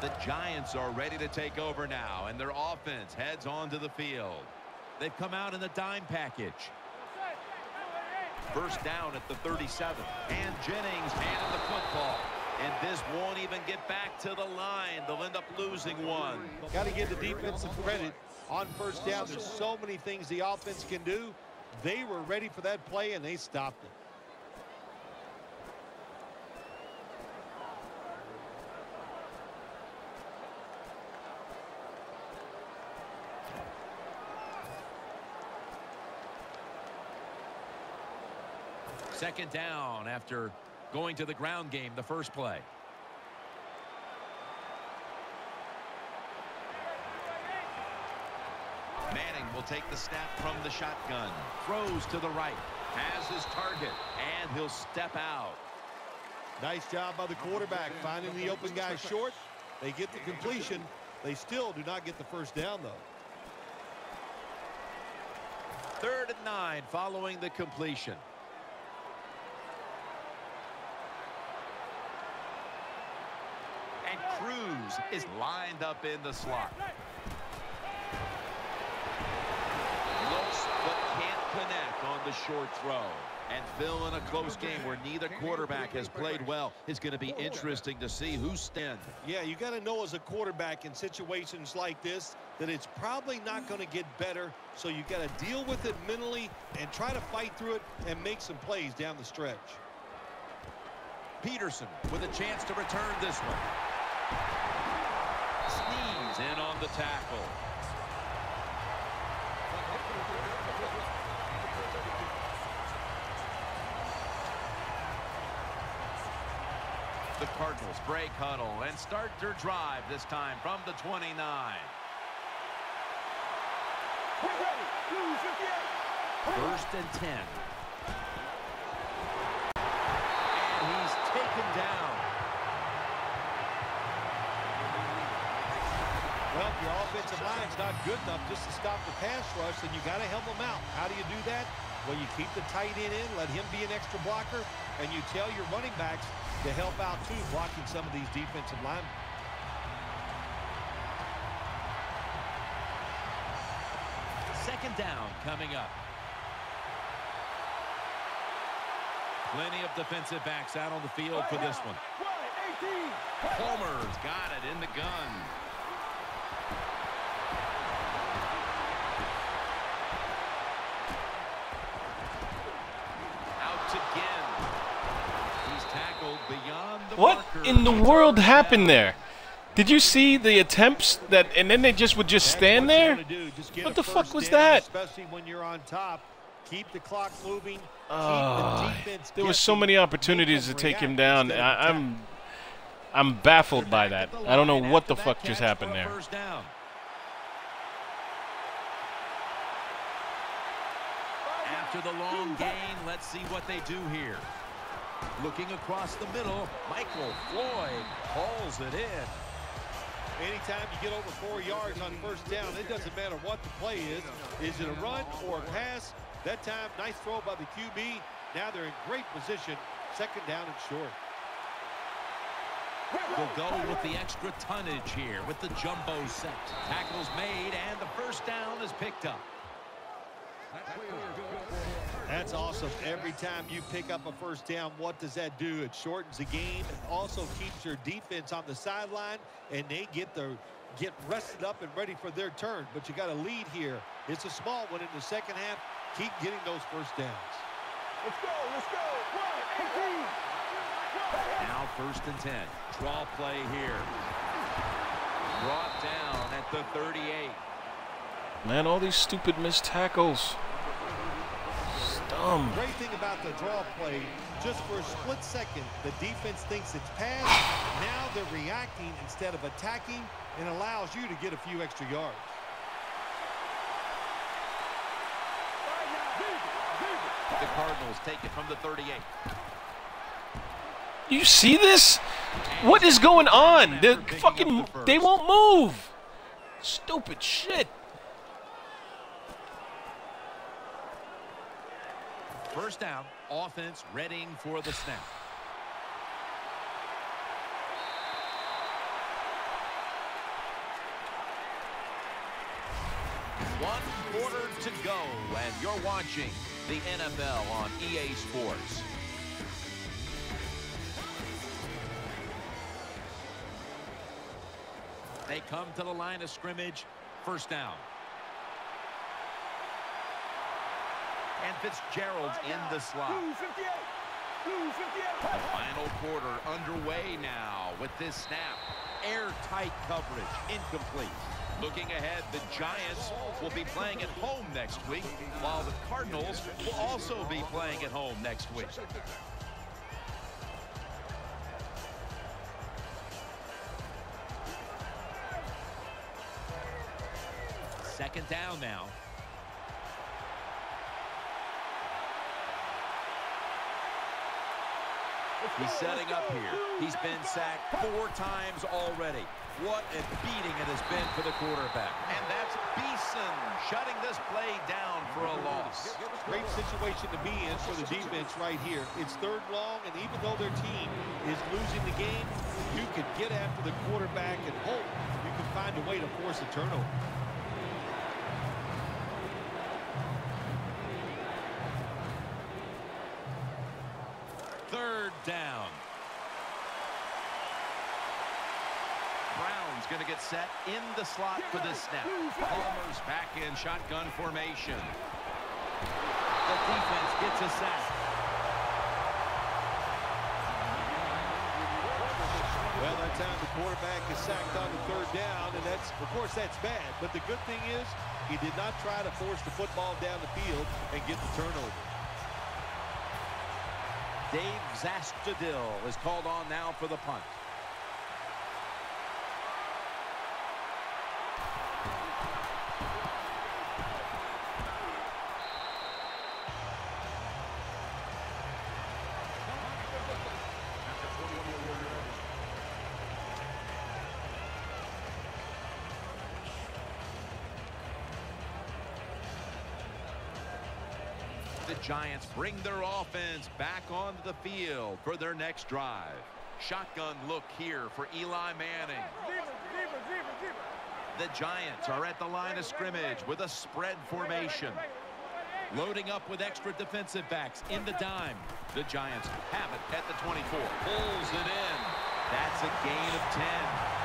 The Giants are ready to take over now, and their offense heads onto the field. They've come out in the dime package. First down at the 37. And Jennings handed the football. And this won't even get back to the line. They'll end up losing one. Got to give the defense some credit on first down. There's so many things the offense can do. They were ready for that play, and they stopped it. Second down after going to the ground game the first play. Manning will take the snap from the shotgun. Throws to the right. Has his target. And he'll step out. Nice job by the quarterback finding the open guy short. They get the completion. They still do not get the first down, though. 3rd and 9 following the completion. Cruz is lined up in the slot. Close, but can't connect on the short throw. And Phil, in a close game where neither quarterback has played well, it's going to be interesting to see who stands. Yeah, you got to know as a quarterback in situations like this that it's probably not going to get better. So you got to deal with it mentally and try to fight through it and make some plays down the stretch. Peterson with a chance to return this one. Sneeze in on the tackle. The Cardinals break huddle and start their drive this time from the 29. We're ready. 1st and 10. And he's taken down. Well, if your offensive line's not good enough just to stop the pass rush, then you got to help them out. How do you do that? Well, you keep the tight end in, let him be an extra blocker, and you tell your running backs to help out, too, blocking some of these defensive linemen. Second down coming up. Plenty of defensive backs out on the field for this one. Palmer's got it in the gun. What in the world happened there? Did you see the attempts that, and then they just would just stand there? What the fuck was that? There were so many opportunities to take him down. I'm baffled by that. I don't know what the fuck just happened there. After the long gain, let's see what they do here. Looking across the middle, Michael Floyd hauls it in. Anytime you get over 4 yards on first down, it doesn't matter what the play is. Is it a run or a pass? That time, nice throw by the QB. Now they're in great position. 2nd down and short. We'll go with the extra tonnage here with the jumbo set. Tackle's made, and the first down is picked up. That's awesome. Every time you pick up a first down, what does that do? It shortens the game and also keeps your defense on the sideline, and they get rested up and ready for their turn. But you got a lead here. It's a small one in the second half. Keep getting those first downs. Let's go, let's go. 1, 2. Now 1st and 10. Draw play here. Brought down at the 38. Man, all these stupid missed tackles. Dumb. Great thing about the draw play, just for a split second, the defense thinks it's pass. Now they're reacting instead of attacking, and allows you to get a few extra yards. The Cardinals take it from the 38. You see this? What is going on? They're fucking, they won't move. Stupid shit. 1st down, offense readying for the snap. One quarter to go, and you're watching the NFL on EA Sports. They come to the line of scrimmage. First down. And Fitzgerald's in the slot. 258. The final quarter underway now with this snap. Airtight coverage. Incomplete. Looking ahead, the Giants will be playing at home next week, while the Cardinals will also be playing at home next week. Second down now. He's setting up here. He's been sacked 4 times already. What a beating it has been for the quarterback. And that's Beeson shutting this play down for a loss. Great situation to be in for the defense right here. It's third long, and even though their team is losing the game, you could get after the quarterback and hope you can find a way to force a turnover. Down. Brown's going to get set in the slot for this snap. Palmer's back in shotgun formation. The defense gets a sack. Well, that time the quarterback is sacked on the third down, and that's, of course, that's bad. But the good thing is he did not try to force the football down the field and get the turnover. Dave Zastadil is called on now for the punt. Giants bring their offense back onto the field for their next drive. Shotgun look here for Eli Manning. The Giants are at the line of scrimmage with a spread formation. Loading up with extra defensive backs in the dime. The Giants have it at the 24. Pulls it in. That's a gain of 10.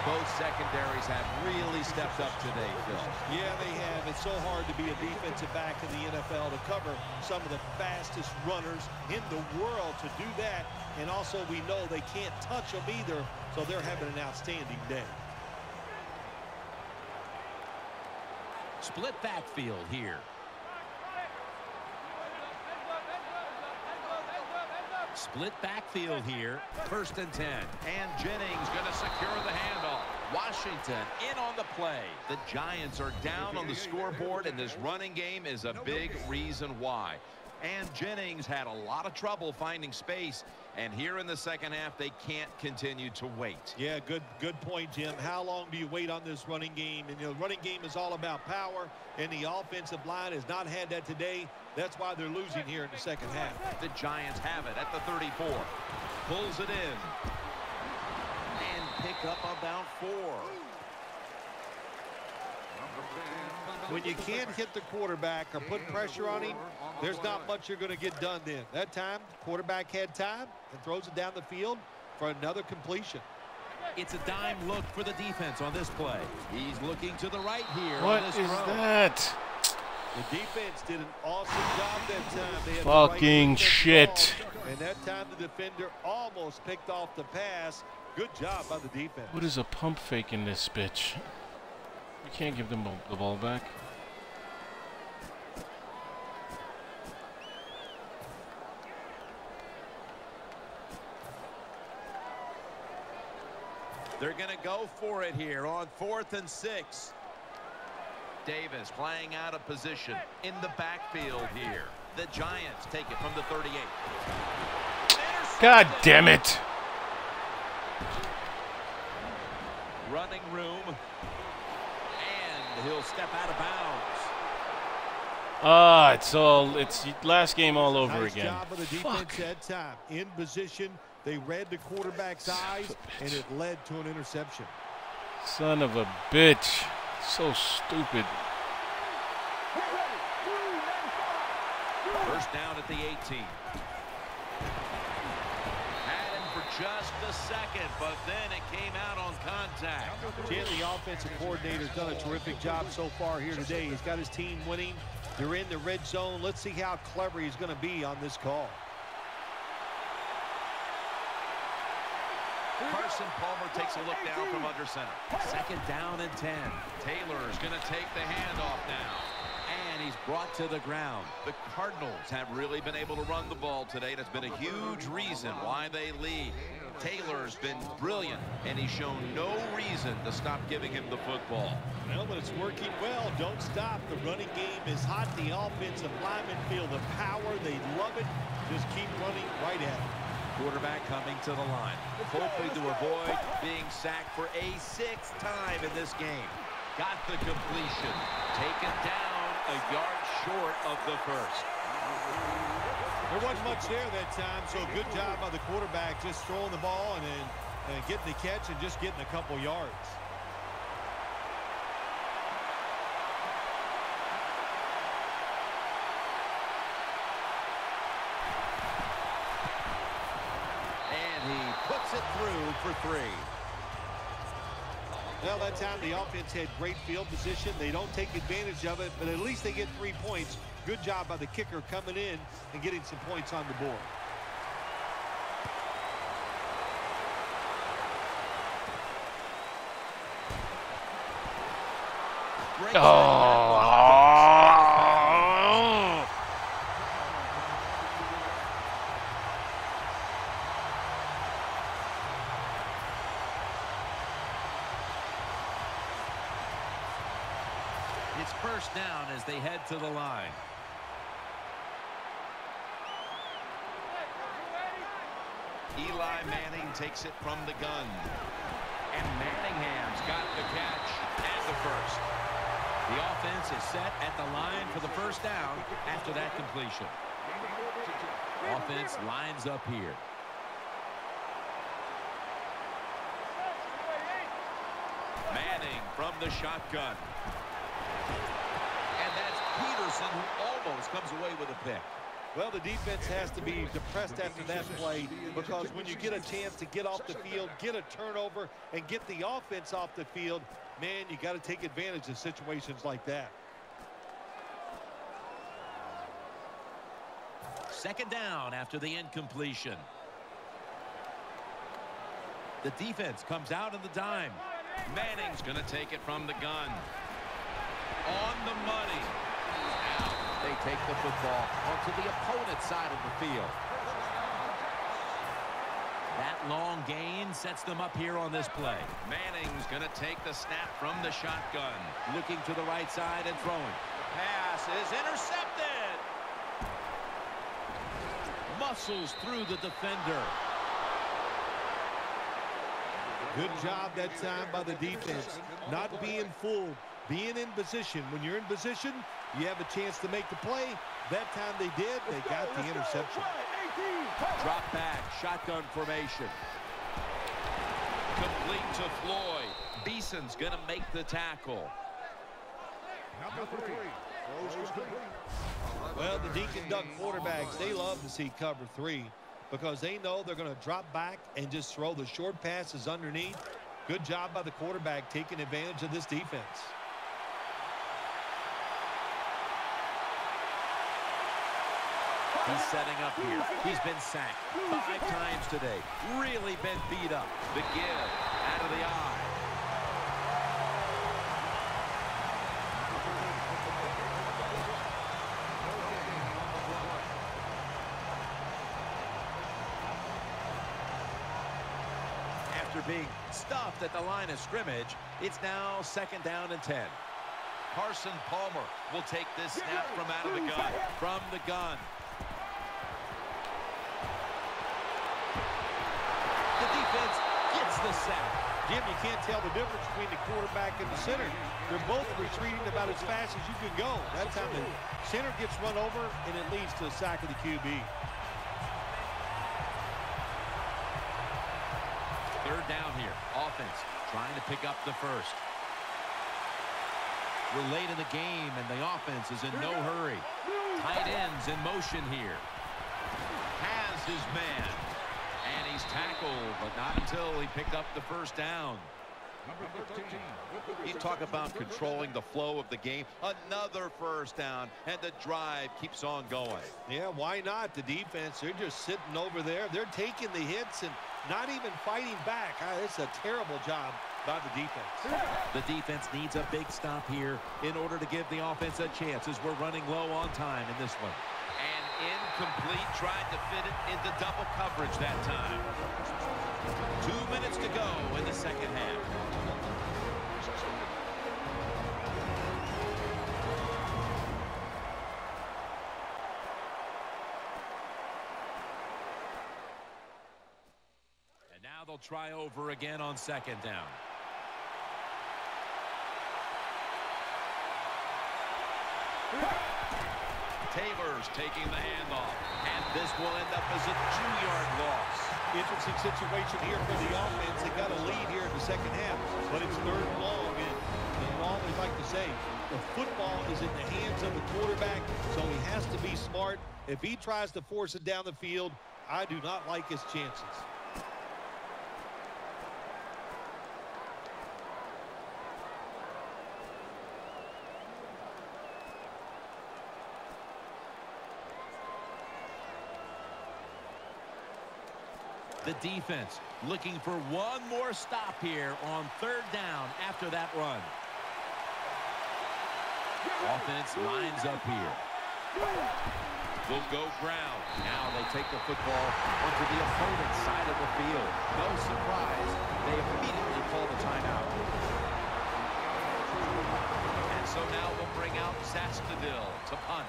Both secondaries have really stepped up today, Phil. Yeah, they have. It's so hard to be a defensive back in the NFL to cover some of the fastest runners in the world to do that. And also, we know they can't touch them either, so they're having an outstanding day. Split backfield here. Split backfield here. First and 10. And Jennings going to secure the handoff. Washington in on the play. The Giants are down on the scoreboard, and this running game is a big reason why. And Jennings had a lot of trouble finding space, and here in the second half, they can't continue to wait. Yeah, good point, Jim. How long do you wait on this running game? And the running game is all about power, and the offensive line has not had that today. That's why they're losing here in the second half. The Giants have it at the 34. Pulls it in. And pick up about 4. When you can't hit the quarterback or put pressure on him, there's not much you're going to get done then. That time, quarterback had time and throws it down the field for another completion. It's a dime look for the defense on this play. He's looking to the right here. What is that? The defense did an awesome job that time. They had fucking shit. And that time the defender almost picked off the pass. Good job by the defense. What is a pump fake in this bitch? You can't give them the ball back. They're going to go for it here on 4th and 6. Davis playing out of position in the backfield here. The Giants take it from the 38. God damn it. Running room. And he'll step out of bounds. Ah, it's last game all over again. Nice job of the defense that time. In position, they read the quarterback's eyes, and it led to an interception. Son of a bitch. So stupid. First down at the 18. Madden for just the second, but then it came out on contact. Jim, the offensive coordinator's done a terrific job so far here today. He's got his team winning. They're in the red zone. Let's see how clever he's going to be on this call. Carson Palmer takes a look down from under center. Second down and 10. Taylor's going to take the handoff now. And he's brought to the ground. The Cardinals have really been able to run the ball today. That's been a huge reason why they lead. Taylor's been brilliant, and he's shown no reason to stop giving him the football. Well, but it's working well. Don't stop. The running game is hot. The offensive linemen feel the power. They love it. Just keep running right at it. Quarterback coming to the line, hoping to avoid being sacked for a sixth time in this game. Got the completion. Taken down. A yard short of the first. There wasn't much there that time, so good job by the quarterback just throwing the ball and then getting the catch and just getting a couple yards. And he puts it through for three. Well, that time the offense had great field position. They don't take advantage of it, but at least they get 3 points. Good job by the kicker coming in and getting some points on the board. It's first down as they head to the line. Eli Manning takes it from the gun. And Manningham's got the catch and the first. The offense is set at the line for the first down after that completion. Offense lines up here. Manning from the shotgun. And that's Peterson, who almost comes away with a pick. Well, the defense has to be depressed after that play, because when you get a chance to get off the field, get a turnover, and get the offense off the field, man, you got to take advantage of situations like that. Second down after the incompletion. The defense comes out of the dime. Manning's going to take it from the gun. On the money. Now they take the football onto the opponent's side of the field. That long gain sets them up here on this play. Manning's going to take the snap from the shotgun. Looking to the right side and throwing. Pass is intercepted. Muscles through the defender. Good job that time by the defense. Not being fooled. Being in position. When you're in position, you have a chance to make the play. That time they did. They got the interception. Drop back. Shotgun formation. Complete to Floyd. Beason's going to make the tackle. Number 3. Well, the Deacon Duck quarterbacks, they love to see cover 3 because they know they're going to drop back and just throw the short passes underneath. Good job by the quarterback taking advantage of this defense. He's setting up here. He's been sacked 5 times today. Really been beat up. The give out of the eye. After being stuffed at the line of scrimmage, it's now second down and 10. Carson Palmer will take this snap from out of the gun. From the gun. Gets the sack. Jim, you can't tell the difference between the quarterback and the center. They're both retreating about as fast as you can go. That's how the center gets run over, and it leads to a sack of the QB. Third down here. Offense trying to pick up the first. We're late in the game, and the offense is in no hurry. Tight ends in motion here. Has his man. And he nice tackle, but not until he picked up the first down. You talk about controlling the flow of the game. Another first down, and the drive keeps on going. Yeah, why not? The defense, they're just sitting over there. They're taking the hits and not even fighting back. It's a terrible job by the defense. The defense needs a big stop here in order to give the offense a chance, as we're running low on time in this one. And incomplete, tried to fit it into double coverage that time. 2 minutes to go in the second half. And now they'll try over again on second down. Taylor's taking the handoff, and this will end up as a 2-yard loss. Interesting situation here for the offense. They got a lead here in the second half, but it's third and long, and they always like to say, the football is in the hands of the quarterback, so he has to be smart. If he tries to force it down the field, I do not like his chances. The defense looking for one more stop here on third down after that run. Offense lines up here. Will go ground. Now they take the football onto the opponent's side of the field. No surprise, they immediately call the timeout. And so now we'll bring out Zastadil to punt.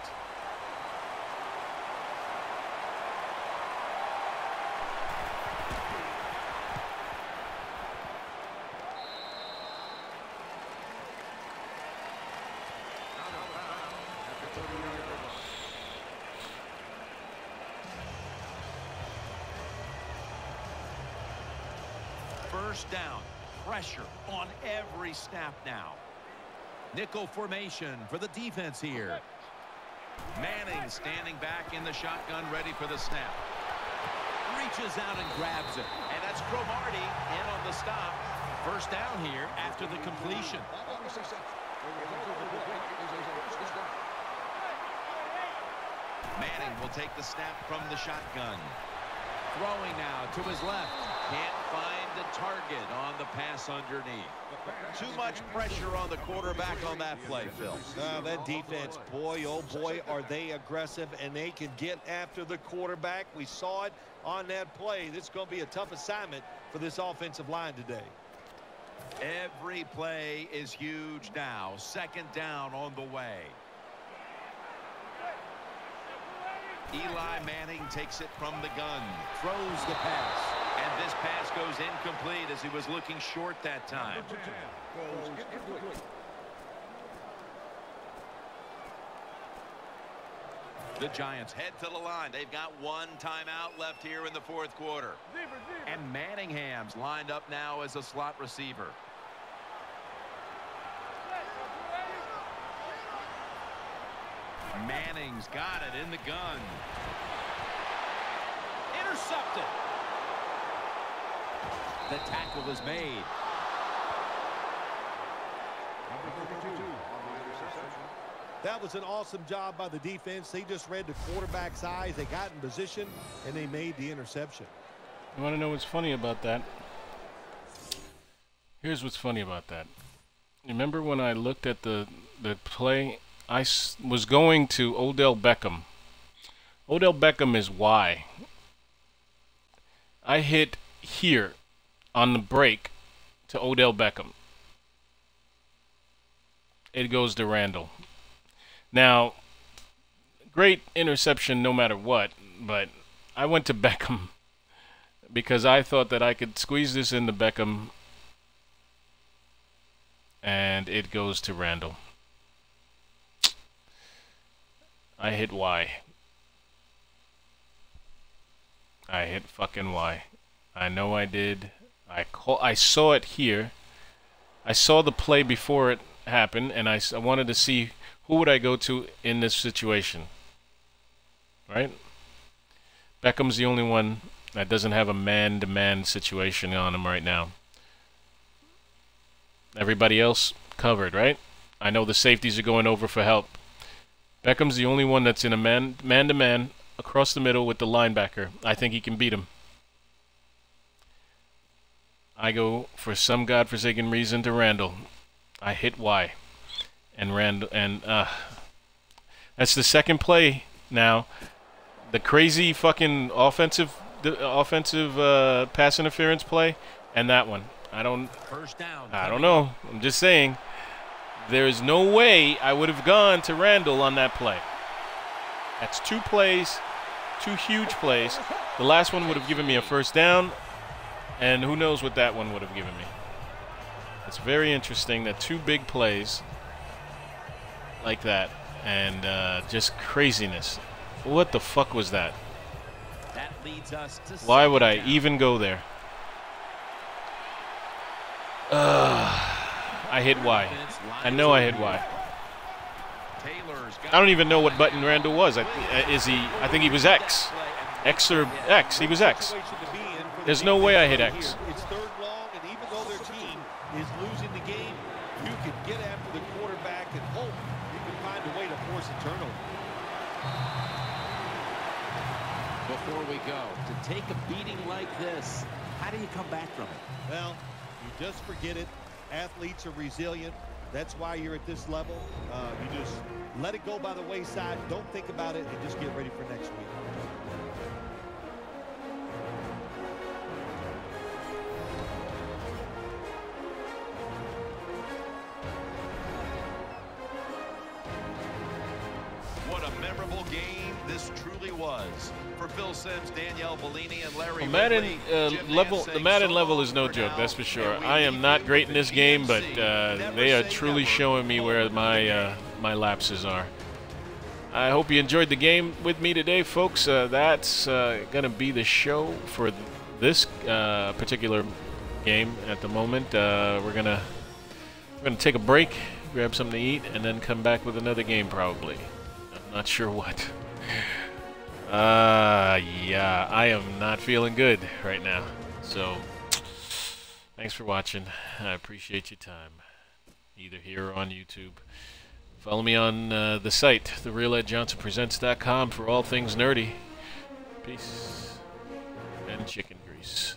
First down, pressure on every snap now. Nickel formation for the defense here. Manning standing back in the shotgun, ready for the snap. Reaches out and grabs it, and that's Cromartie in on the stop. First down here after the completion. Manning will take the snap from the shotgun. Throwing now to his left. Can't find the target on the pass underneath. Too much pressure on the quarterback on that play, Phil. That defense, boy, oh boy, are they aggressive, and they can get after the quarterback. We saw it on that play. This is going to be a tough assignment for this offensive line today. Every play is huge now. Second down on the way. Eli Manning takes it from the gun, throws the pass. And this pass goes incomplete as he was looking short that time. The Giants head to the line. They've got one timeout left here in the fourth quarter. And Manningham's lined up now as a slot receiver. Manning's got it in the gun. Intercepted. The tackle was made. That was an awesome job by the defense. They just read the quarterback's eyes. They got in position, and they made the interception. You want to know what's funny about that? Here's what's funny about that. Remember when I looked at the play? I was going to Odell Beckham. Odell Beckham is Y. I hit here on the break to Odell Beckham. It goes to Randall. Now, great interception no matter what, but I went to Beckham because I thought that I could squeeze this into Beckham, and it goes to Randall. I hit Y. I hit fucking Y. I know I did. I saw it here. I saw the play before it happened, and I wanted to see who would I go to in this situation. Right? Beckham's the only one that doesn't have a man-to-man situation on him right now. Everybody else covered, right? I know the safeties are going over for help. Beckham's the only one that's in a man-to-man across the middle with the linebacker. I think he can beat him. I go, for some godforsaken reason, to Randall. I hit Y. And Randall, and that's the second play now. The crazy fucking offensive pass interference play, and that one. I don't know. I'm just saying, there is no way I would have gone to Randall on that play. That's two plays, two huge plays. The last one would have given me a first down, and who knows what that one would have given me. It's very interesting that two big plays like that, and just craziness. What the fuck was that? That leads us to why would I even go there? I hit Y. I know I hit Y. I don't even know what button Randall was. I think he was X. X or X. He was X. There's no way I hit X. It's third long, and even though their team is losing the game, you can get after the quarterback and hope you can find a way to force a turnover. Before we go, to take a beating like this, how do you come back from it? Well, you just forget it. Athletes are resilient. That's why you're at this level. You just let it go by the wayside. Don't think about it, and just get ready for next week. What a memorable game this truly was. For Phil Sims, Danielle Bellini, and Larry the Madden level is no joke, that's for sure. I am not great in this game, but they are truly showing me where my lapses are. I hope you enjoyed the game with me today, folks. That's going to be the show for this particular game at the moment. We're going to take a break, grab something to eat, and then come back with another game probably. I'm not sure what. Yeah, I am not feeling good right now. So, thanks for watching. I appreciate your time, either here or on YouTube. Follow me on the site, therealedjohnsonpresents.com, for all things nerdy. Peace and chicken grease.